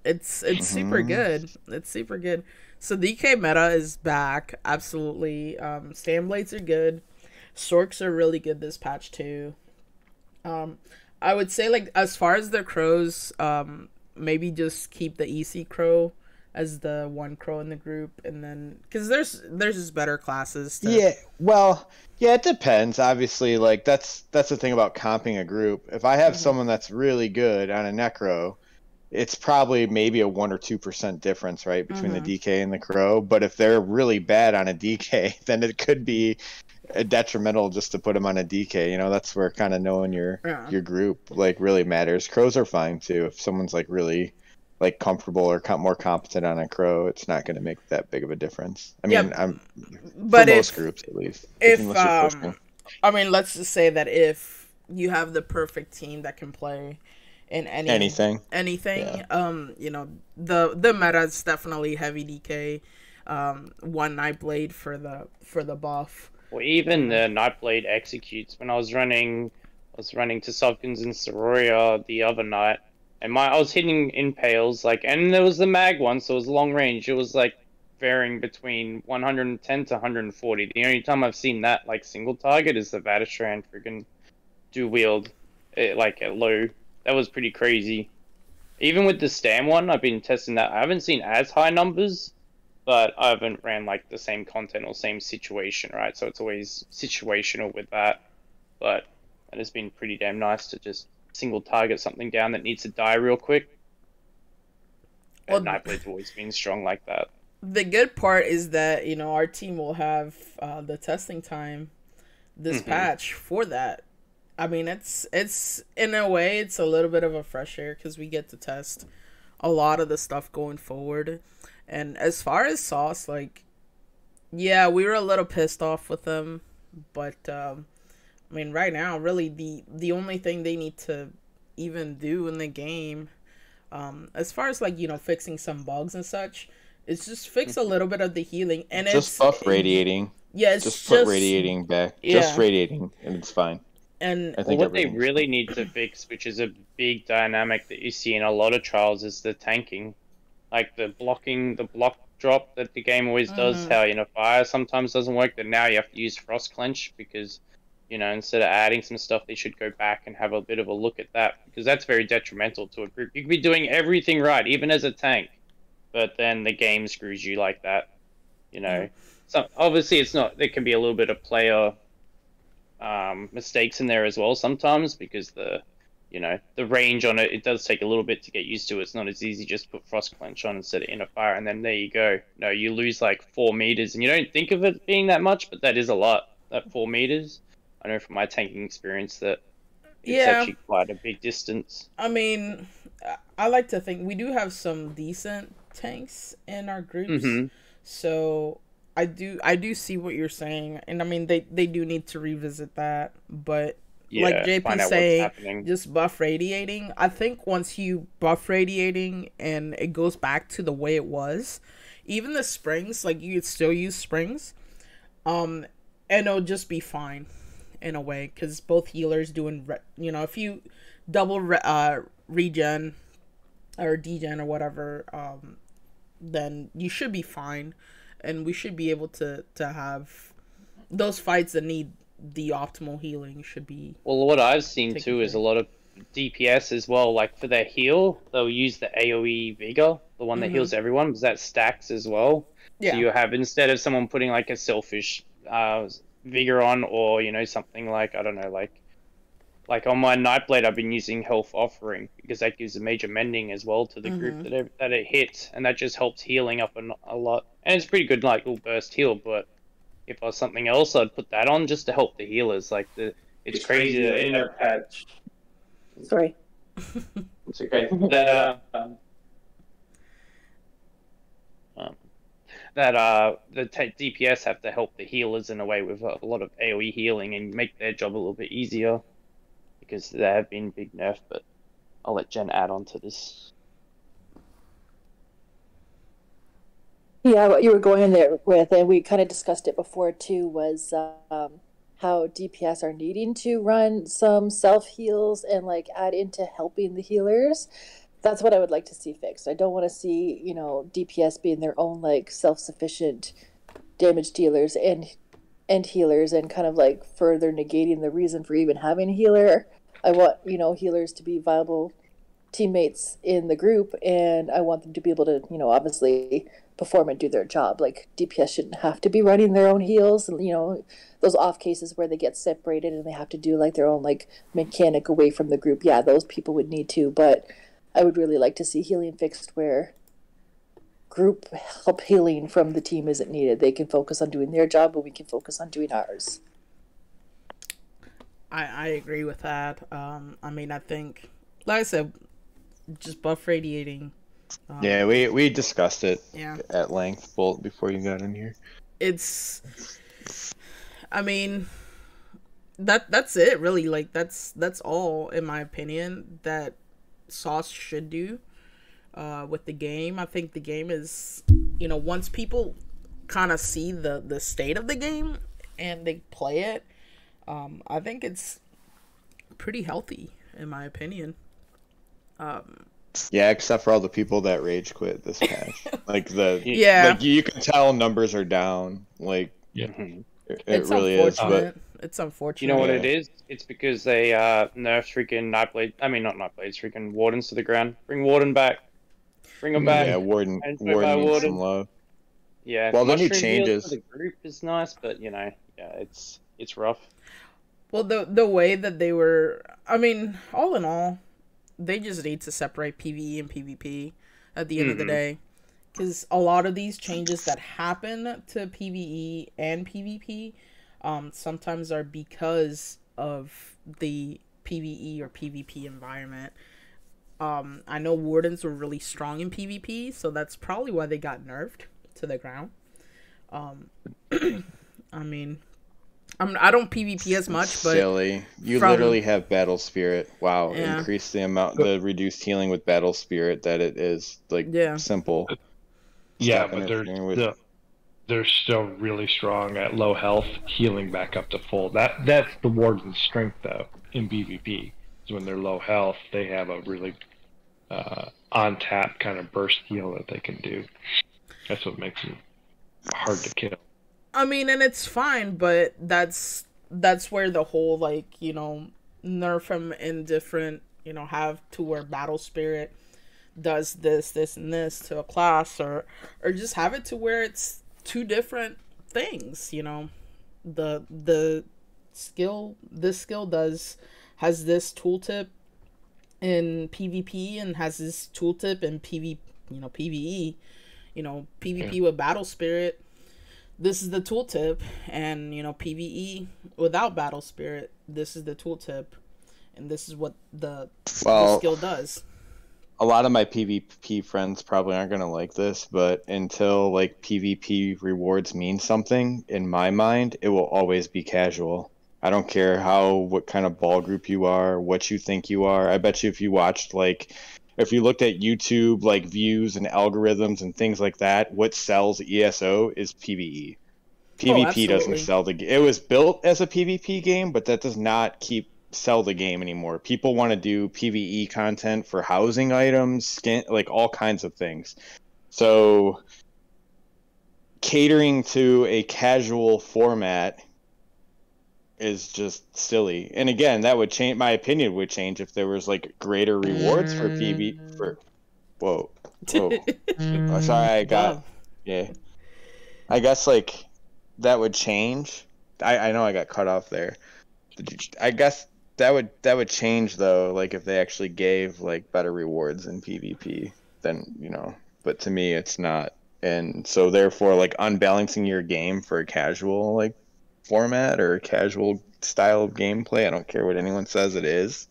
It's it's mm-hmm. super good. It's super good. So D K meta is back. Absolutely. Um, stand blades are good. Sorks are really good this patch too. Um, I would say like as far as the crows, um, maybe just keep the E C crow as the one crow in the group, and then because there's there's just better classes. To... Yeah, well, yeah, it depends. Obviously, like that's that's the thing about comping a group. If I have mm-hmm. someone that's really good on a necro, it's probably maybe a one or two percent difference, right, between mm-hmm. the D K and the crow. But if they're really bad on a D K, then it could be detrimental just to put them on a D K, you know. That's where kind of knowing your yeah. your group like really matters. Crows are fine too. If someone's like really like comfortable or com more competent on a crow, it's not going to make that big of a difference. I mean, yep. I'm but for if, most groups at least. If um, I mean, let's just say that if you have the perfect team that can play in any anything, anything, yeah. um, you know, the the meta is definitely heavy D K, um, one Nightblade for the for the buff. Well, even the Nightblade executes. When I was running, I was running to Subkins and Sororia the other night, and my I was hitting impales like, and there was the mag one, so it was long range. It was like varying between one hundred ten to one hundred forty. The only time I've seen that like single target is the Vadistran freaking do wield, it, like at low. That was pretty crazy. Even with the Stam one, I've been testing that. I haven't seen as high numbers. But I haven't ran like the same content or same situation, right? So it's always situational with that. But it has been pretty damn nice to just single target something down that needs to die real quick. And well, Nightblade's always been strong like that. The good part is that, you know, our team will have uh, the testing time this mm-hmm. patch for that. I mean, it's, it's in a way, it's a little bit of a fresh air because we get to test a lot of the stuff going forward. And as far as Sauce, like, yeah, we were a little pissed off with them, but, um, I mean, right now, really, the, the only thing they need to even do in the game, um, as far as, like, you know, fixing some bugs and such, is just fix a little bit of the healing. And just it's... Just buff radiating. Yeah, it's just... Just put radiating back. Yeah. Just radiating, and it's fine. And I think what they really need to fix, which is a big dynamic that you see in a lot of trials, is the tanking. Like the blocking, the block drop that the game always does, uh-huh. how, you know, fire sometimes doesn't work, but now you have to use Frost Clench because You know, instead of adding some stuff, they should go back and have a bit of a look at that, because that's very detrimental to a group. You could be doing everything right, even as a tank, but then the game screws you like that. You know, so obviously it's not. There can be a little bit of player um, mistakes in there as well sometimes, because the, you know, the range on it, it does take a little bit to get used to. It's not as easy just to put Frost Clench on instead of Inner Fire, and then there you go. No, you lose like four meters, and you don't think of it being that much, but that is a lot. That four meters. I know from my tanking experience that it's yeah. actually quite a big distance. I mean, I like to think we do have some decent tanks in our groups. Mm-hmm. So I do I do see what you're saying. And I mean, they, they do need to revisit that. But yeah, like J P saying, just buff radiating. I think once you buff radiating and it goes back to the way it was, even the springs, like you could still use springs, um, and it'll just be fine. In a way, because both healers doing, re you know, if you double re uh, regen or degen or whatever, um, then you should be fine, and we should be able to to have those fights that need the optimal healing. Should be well. What I've seen too care. Is a lot of D P S as well. Like for their heal, they'll use the A O E Vigor, the one that mm-hmm. heals everyone, because that stacks as well. Yeah. So you have, instead of someone putting like a selfish. Uh, Vigor on, or you know, something like I don't know, like like on my Nightblade I've been using Health Offering, because that gives a major mending as well to the mm-hmm. group that it, that it hits, and that just helps healing up a lot, and it's pretty good, like little burst heal. But if I was something else, I'd put that on just to help the healers. Like the it's, it's crazy, crazy in a patch. Sorry, it's okay. That uh, um, that uh the t DPS have to help the healers in a way with a lot of A O E healing and make their job a little bit easier, because they have been big nerf. But I'll let Jen add on to this. Yeah, what you were going in there with, and we kind of discussed it before too, was um, how D P S are needing to run some self heals and like add into helping the healers. That's what I would like to see fixed. I don't want to see, you know, D P S being their own like self-sufficient damage dealers and and healers, and kind of like further negating the reason for even having a healer. I want, you know, healers to be viable teammates in the group, and I want them to be able to, you know, obviously perform and do their job. Like D P S shouldn't have to be running their own heals, and you know, those off cases where they get separated and they have to do like their own like mechanic away from the group. Yeah, those people would need to, but I would really like to see healing fixed where group help healing from the team isn't needed. They can focus on doing their job, but we can focus on doing ours. I, I agree with that. Um, I mean, I think, like I said, just buff radiating. Um, yeah, we, we discussed it yeah. at length, Bolt, before you got in here. It's, I mean, that that's it, really. Like, that's, that's all, in my opinion, that Sauce should do uh with the game. I think the game is, you know, once people kind of see the the state of the game and they play it, um I think it's pretty healthy, in my opinion. Um yeah, except for all the people that rage quit this patch. Like the yeah like you can tell numbers are down, like yeah mm-hmm. it, it really is, but it's unfortunate. You know what yeah. it is? It's because they uh, nerfed freaking Nightblade. I mean, not Nightblade, freaking Wardens to the ground. Bring Warden back. Bring him back. Yeah, Warden. Warden needs Warden. some love. Yeah. Well, the new changes for the group is nice, but you know, yeah, it's it's rough. Well, the the way that they were, I mean, all in all, they just need to separate P V E and P V P at the end mm-hmm. of the day, because a lot of these changes that happen to P V E and P V P. Um, sometimes are because of the P V E or P V P environment. Um, I know Wardens were really strong in P V P, so that's probably why they got nerfed to the ground. Um, I mean, I'm, I don't P V P as much, but silly. You from... literally have Battle Spirit. Wow, yeah. Increase the amount, the reduced healing with Battle Spirit that it is like yeah. simple. Yeah, yeah, but there's. They're still really strong at low health, healing back up to full. That that's the Warden's strength though in B V P. Is when they're low health, they have a really uh, on tap kind of burst heal that they can do. That's what makes them hard to kill. I mean, and it's fine, but that's that's where the whole, like, you know, nerf him indifferent, you know, have to where Battle Spirit does this, this, and this to a class, or or just have it to where it's two different things, you know. The the skill, this skill does, has this tooltip in PvP and has this tooltip in PvP, you know, PvE, you know, PvP yeah. with Battle Spirit. This is the tooltip, and, you know, PvE without Battle Spirit, this is the tooltip, and this is what the, well, the skill does. A lot of my PvP friends probably aren't going to like this, but until, like, PvP rewards mean something, in my mind, it will always be casual. I don't care how, what kind of ball group you are, what you think you are. I bet you if you watched, like, if you looked at YouTube, like, views and algorithms and things like that, what sells E S O is PvE. PvP oh, doesn't sell the game. It was built as a PvP game, but that does not keep... sell the game anymore. People want to do PvE content for housing items, skin, like all kinds of things. So catering to a casual format is just silly. And again, that would change, my opinion would change if there was like greater rewards for PvE for whoa, whoa. oh, sorry I got yeah. yeah I guess like that would change. I, I know I got cut off there. I guess that would that would change though, like if they actually gave like better rewards in PvP, then, you know, but to me it's not. And so therefore, like, unbalancing your game for a casual like format or a casual style of gameplay, I don't care what anyone says it is,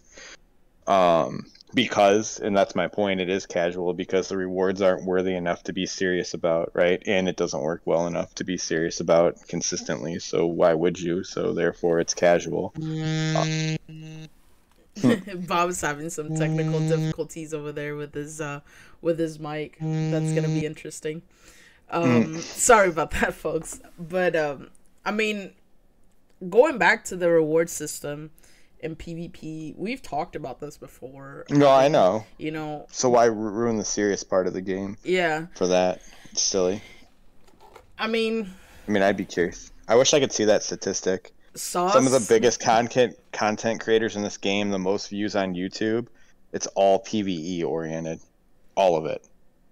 um because, and that's my point, it is casual because the rewards aren't worthy enough to be serious about, right? And it doesn't work well enough to be serious about consistently, so why would you? So therefore it's casual. Uh. Bob's having some technical difficulties over there with his uh with his mic. That's gonna be interesting. Um sorry about that, folks. But um I mean, going back to the reward system in PvP, we've talked about this before. No, um, I know. You know. So why ruin the serious part of the game? Yeah. For that, it's silly. I mean. I mean, I'd be curious. I wish I could see that statistic. Sauce. Some of the biggest content content creators in this game, the most views on YouTube, it's all PvE oriented, all of it.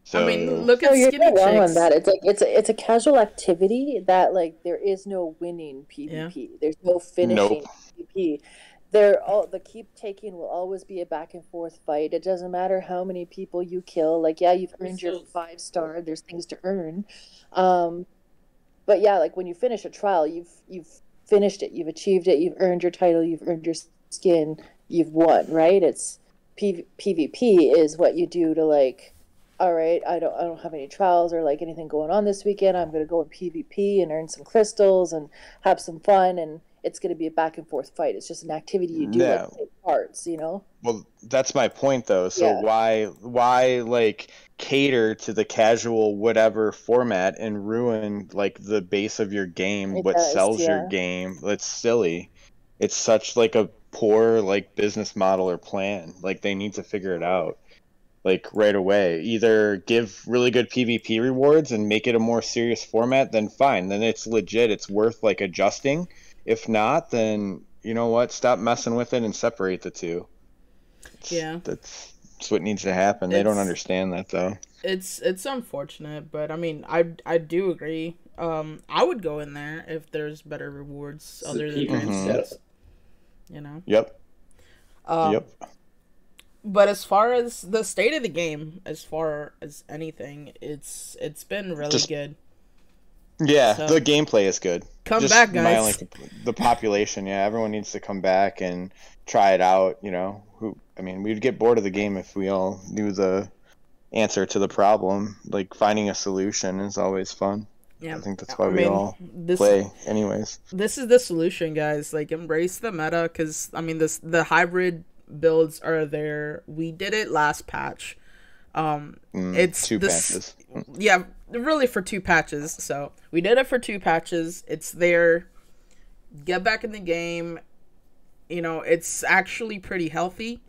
So, I mean, look at Skinny Chicks. Wrong on that. It's like it's a, it's a casual activity that, like, there is no winning PvP. Yeah. There's no finishing nope. PvP. They're all, the keep taking will always be a back and forth fight. It doesn't matter how many people you kill. Like, yeah, you've earned your five star. There's things to earn. Um, but yeah, like when you finish a trial, you've you've finished it. You've achieved it. You've earned your title. You've earned your skin. You've won, right? It's P PvP is what you do to, like, all right, I don't I don't have any trials or like anything going on this weekend. I'm gonna go in PvP and earn some crystals and have some fun. And it's going to be a back and forth fight. It's just an activity you do no. like parts, you know? Well, that's my point though. So yeah. why, why like cater to the casual, whatever format and ruin like the base of your game, it what does, sells yeah. your game. That's silly. It's such like a poor like business model or plan. Like they need to figure it out like right away. Either give really good PvP rewards and make it a more serious format, then fine. Then it's legit. It's worth like adjusting. If not, then you know what? Stop messing with it and separate the two. It's, yeah, that's, that's what needs to happen. It's, they don't understand that though. It's it's unfortunate, but I mean, I I do agree. Um, I would go in there if there's better rewards other than grand steps. You know. Yep. Um, yep. But as far as the state of the game, as far as anything, it's it's been really Just, good. Yeah, so, the gameplay is good. Come Just back, guys. Only, the population, yeah, everyone needs to come back and try it out. You know, who? I mean, we'd get bored of the game if we all knew the answer to the problem. Like finding a solution is always fun. Yeah, I think that's why I we mean, all this, play, anyways. This is the solution, guys. Like, embrace the meta, because I mean, this the hybrid builds are there. We did it last patch. Um, mm, it's two this, patches. Yeah. Really for two patches. So we did it for two patches. It's there. Get back in the game. You know, it's actually pretty healthy.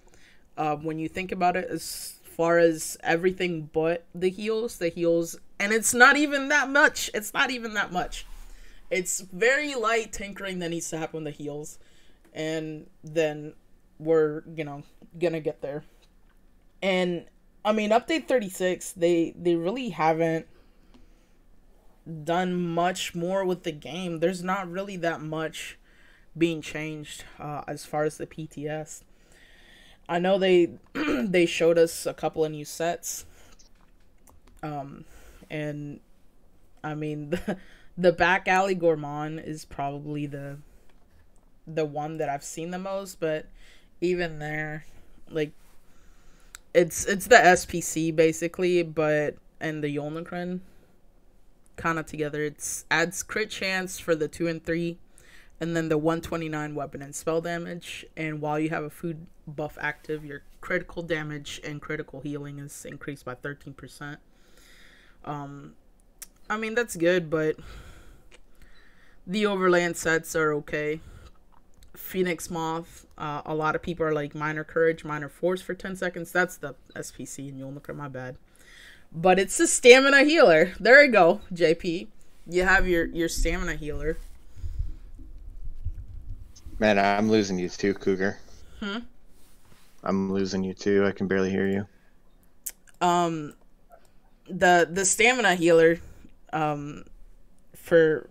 Uh, when you think about it, as far as everything but the heals, the heals, and it's not even that much. It's not even that much. It's very light tinkering that needs to happen with the heals, and then we're, you know, gonna get there. And I mean, update thirty-six, they they really haven't done much more with the game. There's not really that much being changed uh, as far as the P T S. I know they they showed us a couple of new sets, um, and I mean the, the Back Alley Gourmand is probably the the one that I've seen the most. But even there, like, it's it's the S P C basically, but and the Yolnokren kind of together. It adds crit chance for the two and three, and then the one twenty-nine weapon and spell damage. And while you have a food buff active, your critical damage and critical healing is increased by thirteen percent. Um, I mean, that's good, but the overland sets are okay. Phoenix Moth, uh, a lot of people are like minor courage, minor force for ten seconds. That's the S P C and Yolnokren, my bad. But it's a stamina healer. There you go, J P. You have your, your stamina healer. Man, I'm losing you too, Cougar. Hmm? I'm losing you too. I can barely hear you. Um, the the stamina healer, um, for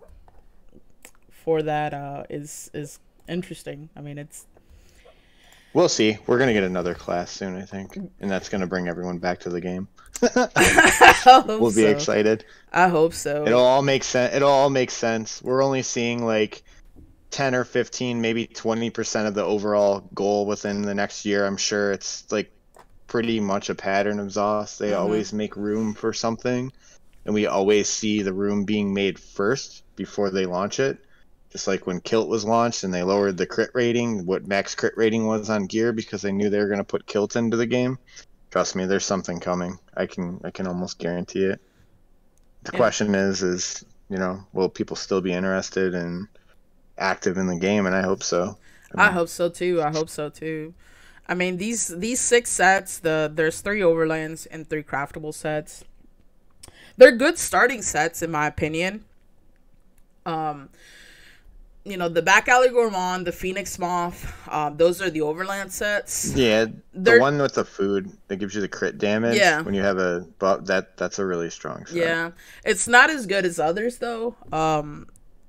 for that uh is is interesting. I mean, it's. We'll see. We're gonna get another class soon, I think, and that's gonna bring everyone back to the game. We'll be so excited. I hope so. It'll all make sense. It'll all make sense. We're only seeing like ten or fifteen, maybe twenty percent of the overall goal within the next year. I'm sure it's like pretty much a pattern exhaust. They mm-hmm. always make room for something, and we always see the room being made first before they launch it. Just like when Kilt was launched and they lowered the crit rating, what max crit rating was on gear, because they knew they were going to put Kilt into the game. Trust me, there's something coming. I can I can almost guarantee it. The yeah. question is, is, you know, will people still be interested and active in the game? And I hope so. I, mean, I hope so, too. I hope so, too. I mean, these these six sets, the there's three overlands and three craftable sets. They're good starting sets, in my opinion. Um... You know, the Back Alley Gourmand, the Phoenix Moth, um, those are the overland sets. Yeah, They're... the one with the food that gives you the crit damage. Yeah. When you have a buff, that, that's a really strong set. Yeah. It's not as good as others, though. Um,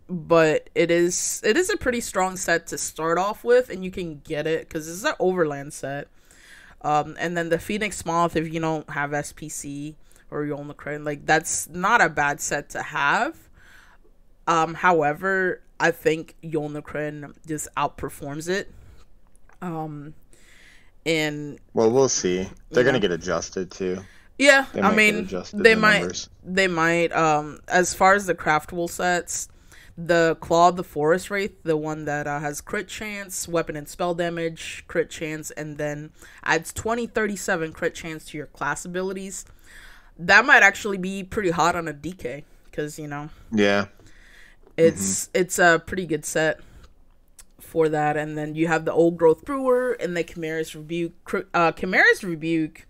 but it is it is a pretty strong set to start off with, and you can get it because it's an overland set. Um, and then the Phoenix Moth, if you don't have S P C or Yolnokren, like, that's not a bad set to have. Um, however, I think Yolnokren just outperforms it. Um, and well, we'll see. They're yeah. gonna get adjusted too. Yeah, I mean, they might. Numbers. They might. Um, as far as the craftable sets, the Claw of the Forest Wraith, the one that uh, has crit chance, weapon and spell damage, crit chance, and then adds twenty, thirty-seven crit chance to your class abilities. That might actually be pretty hot on a D K, because you know. Yeah. It's mm-hmm. it's a pretty good set for that. And then you have the Old Growth Brewer and the Chimera's Rebuke. Uh, Chimera's Rebuke,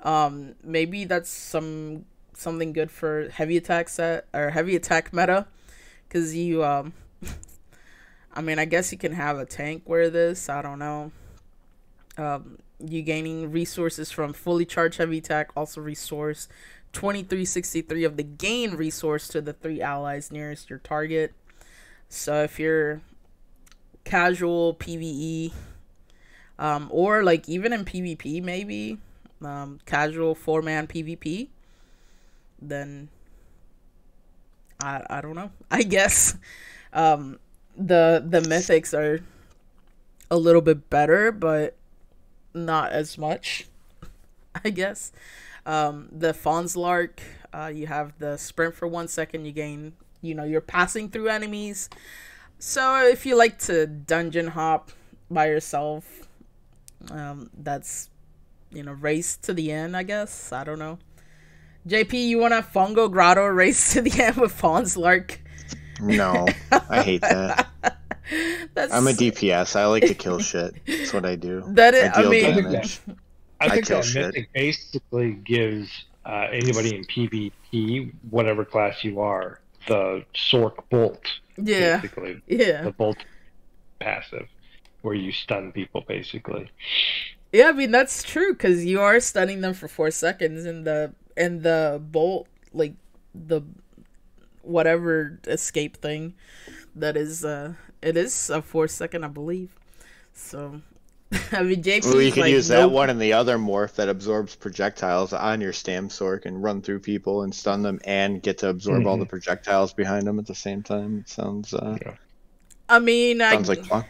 um, maybe that's some something good for heavy attack set or heavy attack meta, because you, um, I mean, I guess you can have a tank wear this. I don't know. Um, you gaining resources from fully charged heavy attack, also resource twenty-three sixty-three of the gain resource to the three allies nearest your target. So if you're casual PvE, um, or like even in PvP maybe, um, casual four-man PvP, then I I don't know. I guess um, the the mythics are a little bit better, but not as much, I guess. Um, the Fonslark, uh, you have the sprint for one second, you gain, you know, you're passing through enemies. So if you like to dungeon hop by yourself, um, that's, you know, race to the end, I guess. I don't know. J P, you want a Fungo Grotto race to the end with Fonslark? No, I hate that. That's... I'm a D P S. I like to kill shit. That's what I do. That is, I, deal I mean... damage. I, I think that mythic shit. basically gives uh, anybody in PvP, whatever class you are, the Sork Bolt. Yeah. Basically. Yeah. The Bolt passive, where you stun people, basically. Yeah, I mean, that's true, because you are stunning them for four seconds, and the and the Bolt, like, the whatever escape thing that is, uh, it is a four second, I believe. So, I mean, J P. Well, you can like, use that nope. one and the other morph that absorbs projectiles on your Stam Sork and run through people and stun them and get to absorb mm-hmm. all the projectiles behind them at the same time. It sounds, uh, yeah. I mean, sounds I, like fun.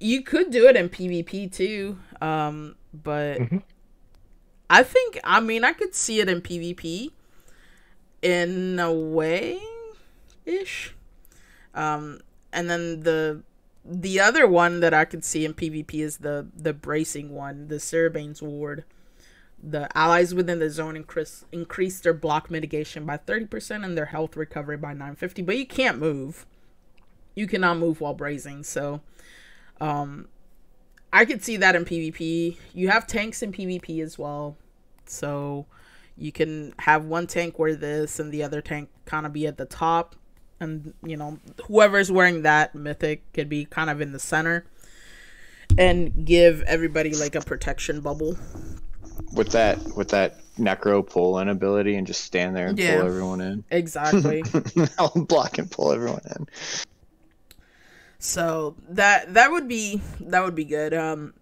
You could do it in PvP too, um, but mm-hmm. I think, I mean, I could see it in PvP in a way ish. Um, and then the the other one that I could see in PvP is the the bracing one, the Sarabane's Ward. The allies within the zone increase increase their block mitigation by thirty percent and their health recovery by nine fifty, but you can't move. You cannot move while brazing, so um I could see that in PvP. You have tanks in PvP as well, so you can have one tank wear this and the other tank kind of be at the top, and you know, whoever's wearing that mythic could be kind of in the center and give everybody like a protection bubble with that with that Necro pull in ability, and just stand there and yeah, pull everyone in. Exactly. I'll block and pull everyone in. So that that would be that would be good. Um,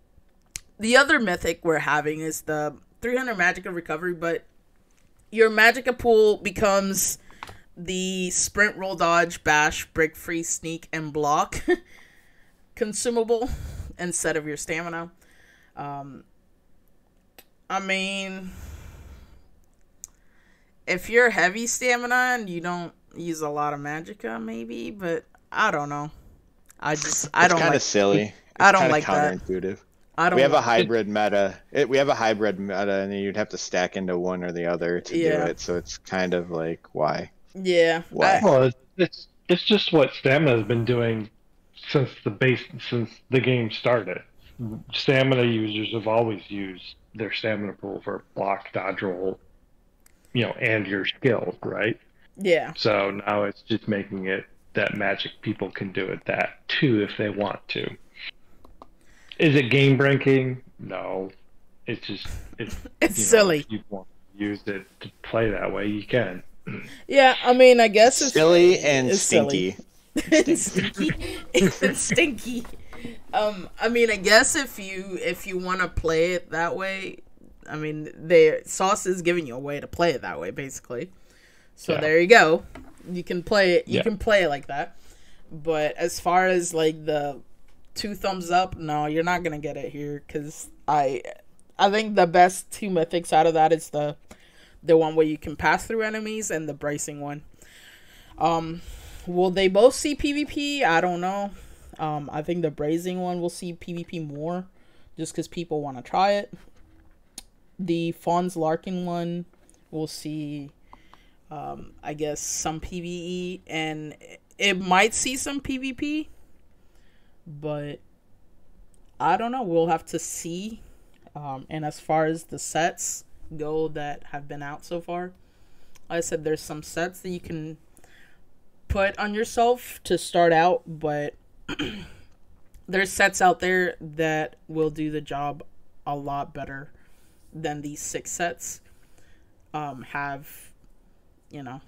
the other mythic we're having is the three hundred Magicka recovery, but your Magicka pool becomes the sprint, roll, dodge, bash, break free, sneak, and block consumable instead of your stamina. Um, I mean, if you're heavy stamina and you don't use a lot of Magicka, maybe, but I don't know. I just, I it's don't like It's kind of silly. I don't like that. Counterintuitive. I don't we have like a hybrid it. meta. It, we have a hybrid meta, and then you'd have to stack into one or the other to yeah. do it. So it's kind of like, why? Yeah. Why? I... Well, it's it's just what stamina has been doing since the base since the game started. Stamina users have always used their stamina pool for block, dodge, roll, you know, and your skills, right? Yeah. So now it's just making it that Magic people can do it that too if they want to. Is it game breaking? No. It's just it's, it's you know, silly. If you want to use it to play that way, you can. Yeah, I mean, I guess it's silly and it's stinky. Silly. It's stinky. It's stinky. Um, I mean, I guess if you if you want to play it that way, I mean, they Sauce is giving you a way to play it that way, basically. So yeah. There you go. You can play it. You yeah. can play it like that. But as far as like the two thumbs up, no, you're not gonna get it here, because I, I think the best two mythics out of that is the, the one where you can pass through enemies and the bracing one. Um, will they both see PvP? I don't know. Um, I think the bracing one will see PvP more, just because people want to try it. The Fonslark one will see. Um, I guess some PvE, and it might see some PvP, but I don't know. We'll have to see. Um, and as far as the sets go that have been out so far, like I said, there's some sets that you can put on yourself to start out, but there's sets out there that will do the job a lot better than these six sets um, have. You know,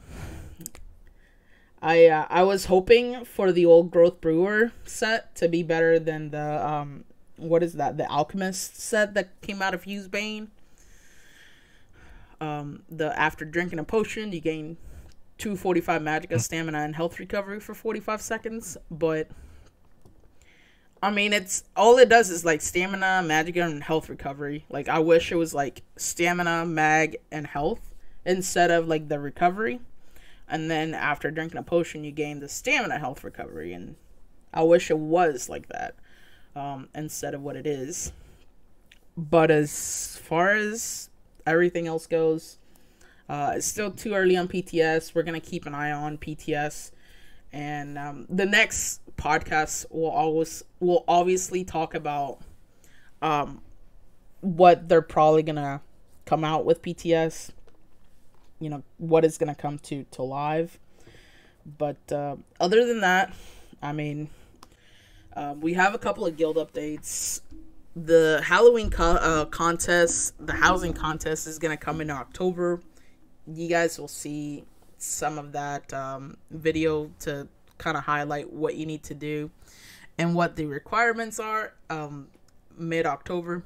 I uh, I was hoping for the Old Growth Brewer set to be better than the um what is that the Alchemist set that came out of Husebane. Um, the after drinking a potion, you gain two forty-five Magicka, stamina, and health recovery for forty-five seconds. But I mean, it's all it does is like stamina, Magicka, and health recovery. Like I wish it was like stamina, mag, and health, instead of like the recovery. And then after drinking a potion, you gain the stamina, health recovery, and I wish it was like that um instead of what it is. But as far as everything else goes, uh it's still too early on P T S. We're gonna keep an eye on P T S, and um the next podcast will always will obviously talk about um what they're probably gonna come out with P T S, you know, what is going to come to to live. But uh, other than that, I mean, uh, we have a couple of guild updates. The Halloween co uh, contest, the housing contest, is going to come in October. You guys will see some of that um, video to kind of highlight what you need to do and what the requirements are um, mid-October.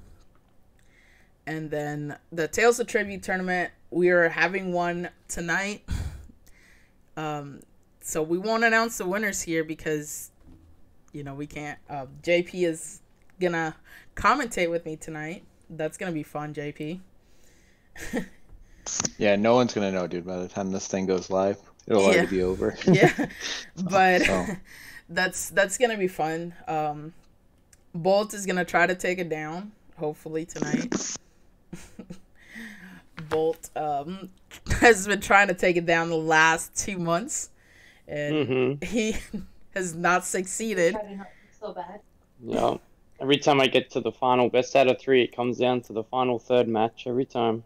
And then the Tales of Tribute tournament, we are having one tonight. Um, so we won't announce the winners here because, you know, we can't. Uh, J P is going to commentate with me tonight. That's going to be fun, J P. Yeah, no one's going to know, dude, by the time this thing goes live. It'll yeah. already be over. Yeah, but so. that's that's going to be fun. Um, Bolt is going to try to take it down, hopefully, tonight. Bolt um, has been trying to take it down the last two months, and mm-hmm. he has not succeeded. So bad. No. Every time I get to the final, best out of three, it comes down to the final third match every time.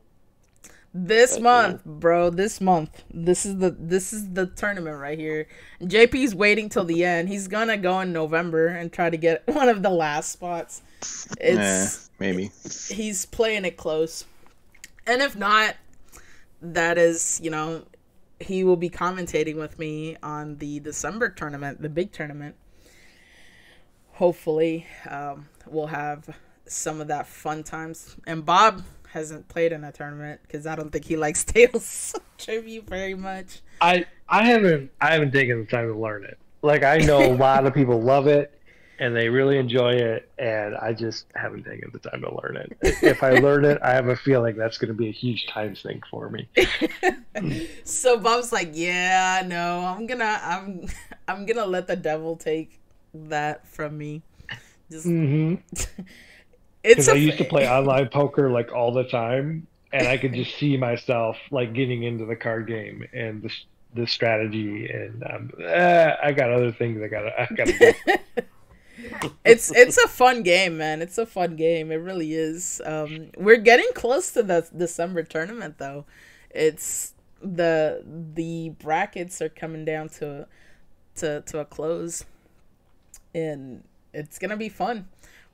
This but, month, yeah. bro, this month. This is the this is the tournament right here. J P's waiting till the end. He's gonna go in November and try to get one of the last spots. It's nah, maybe. He's playing it close. And if not, that is, you know, he will be commentating with me on the December tournament, the big tournament. Hopefully, um, we'll have some of that fun times. And Bob hasn't played in a tournament because I don't think he likes Tales Tribute very much. I I haven't I haven't taken the time to learn it. Like, I know a lot of people love it and they really enjoy it, and I just haven't taken the time to learn it. If I learn it, I have a feeling that's going to be a huge time sink for me. So Bob's like, yeah, no, I'm gonna I'm I'm gonna let the devil take that from me. Just mm-hmm. It's a I used to play online poker like all the time, and I could just see myself like getting into the card game and the, the strategy, and um, eh, I got other things I gotta I gotta do. It's it's a fun game, man. It's a fun game. It really is. Um, we're getting close to the December tournament, though. It's the the brackets are coming down to to to a close. And it's gonna be fun.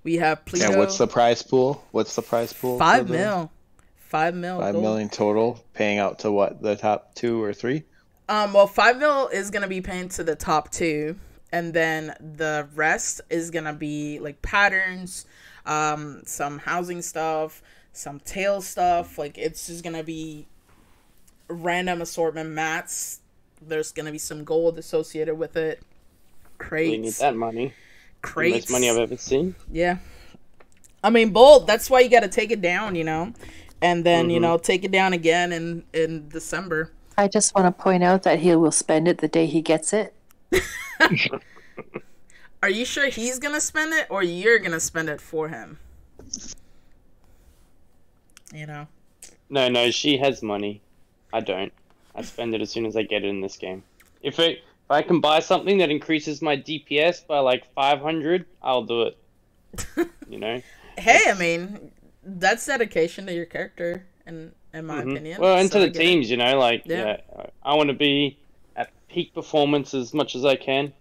We have Pleto. And what's the prize pool? What's the prize pool? Five mil, five mil. Five gold. Million total, paying out to what? The top two or three? Um, well, five mil is gonna be paying to the top two, and then the rest is gonna be like patterns, um, some housing stuff, some tail stuff. Like, it's just gonna be random assortment mats. There's gonna be some gold associated with it. Crates. We need that money. Crates. The most money I've ever seen. Yeah. I mean, Bolt, that's why you got to take it down, you know, and then, mm-hmm. you know, take it down again in, in December. I just want to point out that he will spend it the day he gets it. Are you sure he's going to spend it, or you're going to spend it for him? You know? No, no, she has money. I don't. I spend it as soon as I get it in this game. If it... If I can buy something that increases my D P S by like five hundred, I'll do it. You know? Hey, I mean, that's dedication to your character, in, in my mm-hmm. opinion. Well, and so to the teams, you know, like, yeah. yeah, I want to be at peak performance as much as I can.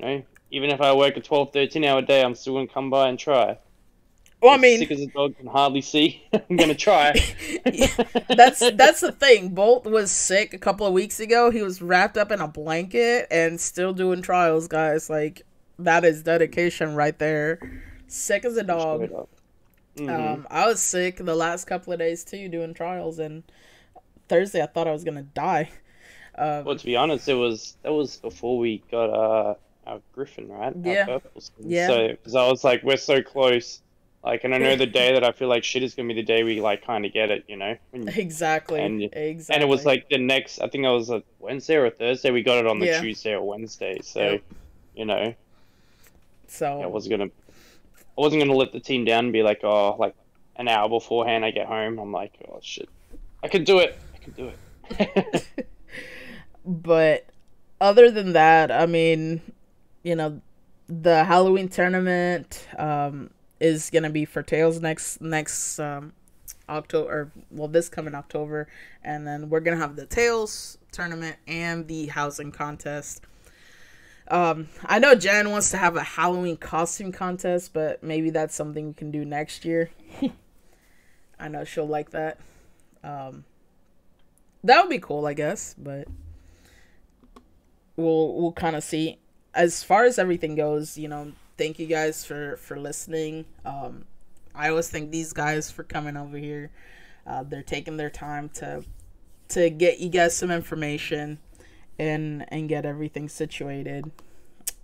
You know, even if I work a twelve, thirteen hour day, I'm still going to come by and try. Well, I mean, as sick as a dog can hardly see, I'm gonna try. that's that's the thing. Bolt was sick a couple of weeks ago. He was wrapped up in a blanket and still doing trials, guys. Like, that is dedication right there. Sick as a dog. Mm-hmm. Um, I was sick the last couple of days too, doing trials, and Thursday I thought I was gonna die. Um, well, to be honest, it was that was before we got uh, our Griffin, right? Yeah. Our purples. Yeah. So, because I was like, we're so close. Like, and I know the day that I feel like shit is going to be the day we, like, kind of get it, you know? And, exactly. And, exactly. And it was, like, the next, I think it was a Wednesday or a Thursday. We got it on the yeah. Tuesday or Wednesday. So, yep. you know. So. I wasn't going to, I wasn't going to let the team down and be like, oh, like, an hour beforehand I get home. I'm like, oh, shit. I can do it. I can do it. But other than that, I mean, you know, the Halloween tournament, um, is gonna be for Tails next next um, October, or, well, this coming October. And then we're going to have the Tails tournament and the housing contest. Um, I know Jan wants to have a Halloween costume contest, but maybe that's something we can do next year. I know she'll like that. Um, that would be cool, I guess, but we'll, we'll kind of see. As far as everything goes, you know, thank you guys for, for listening. Um, I always thank these guys for coming over here. Uh, they're taking their time to, to get you guys some information and, and get everything situated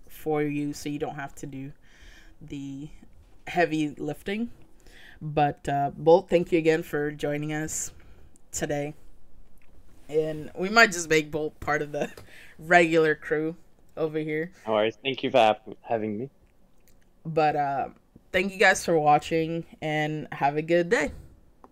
for you, so you don't have to do the heavy lifting. But, uh, Bolt, thank you again for joining us today. And we might just make Bolt part of the regular crew over here. All right. Thank you for ha having me. But, uh, thank you guys for watching, and have a good day.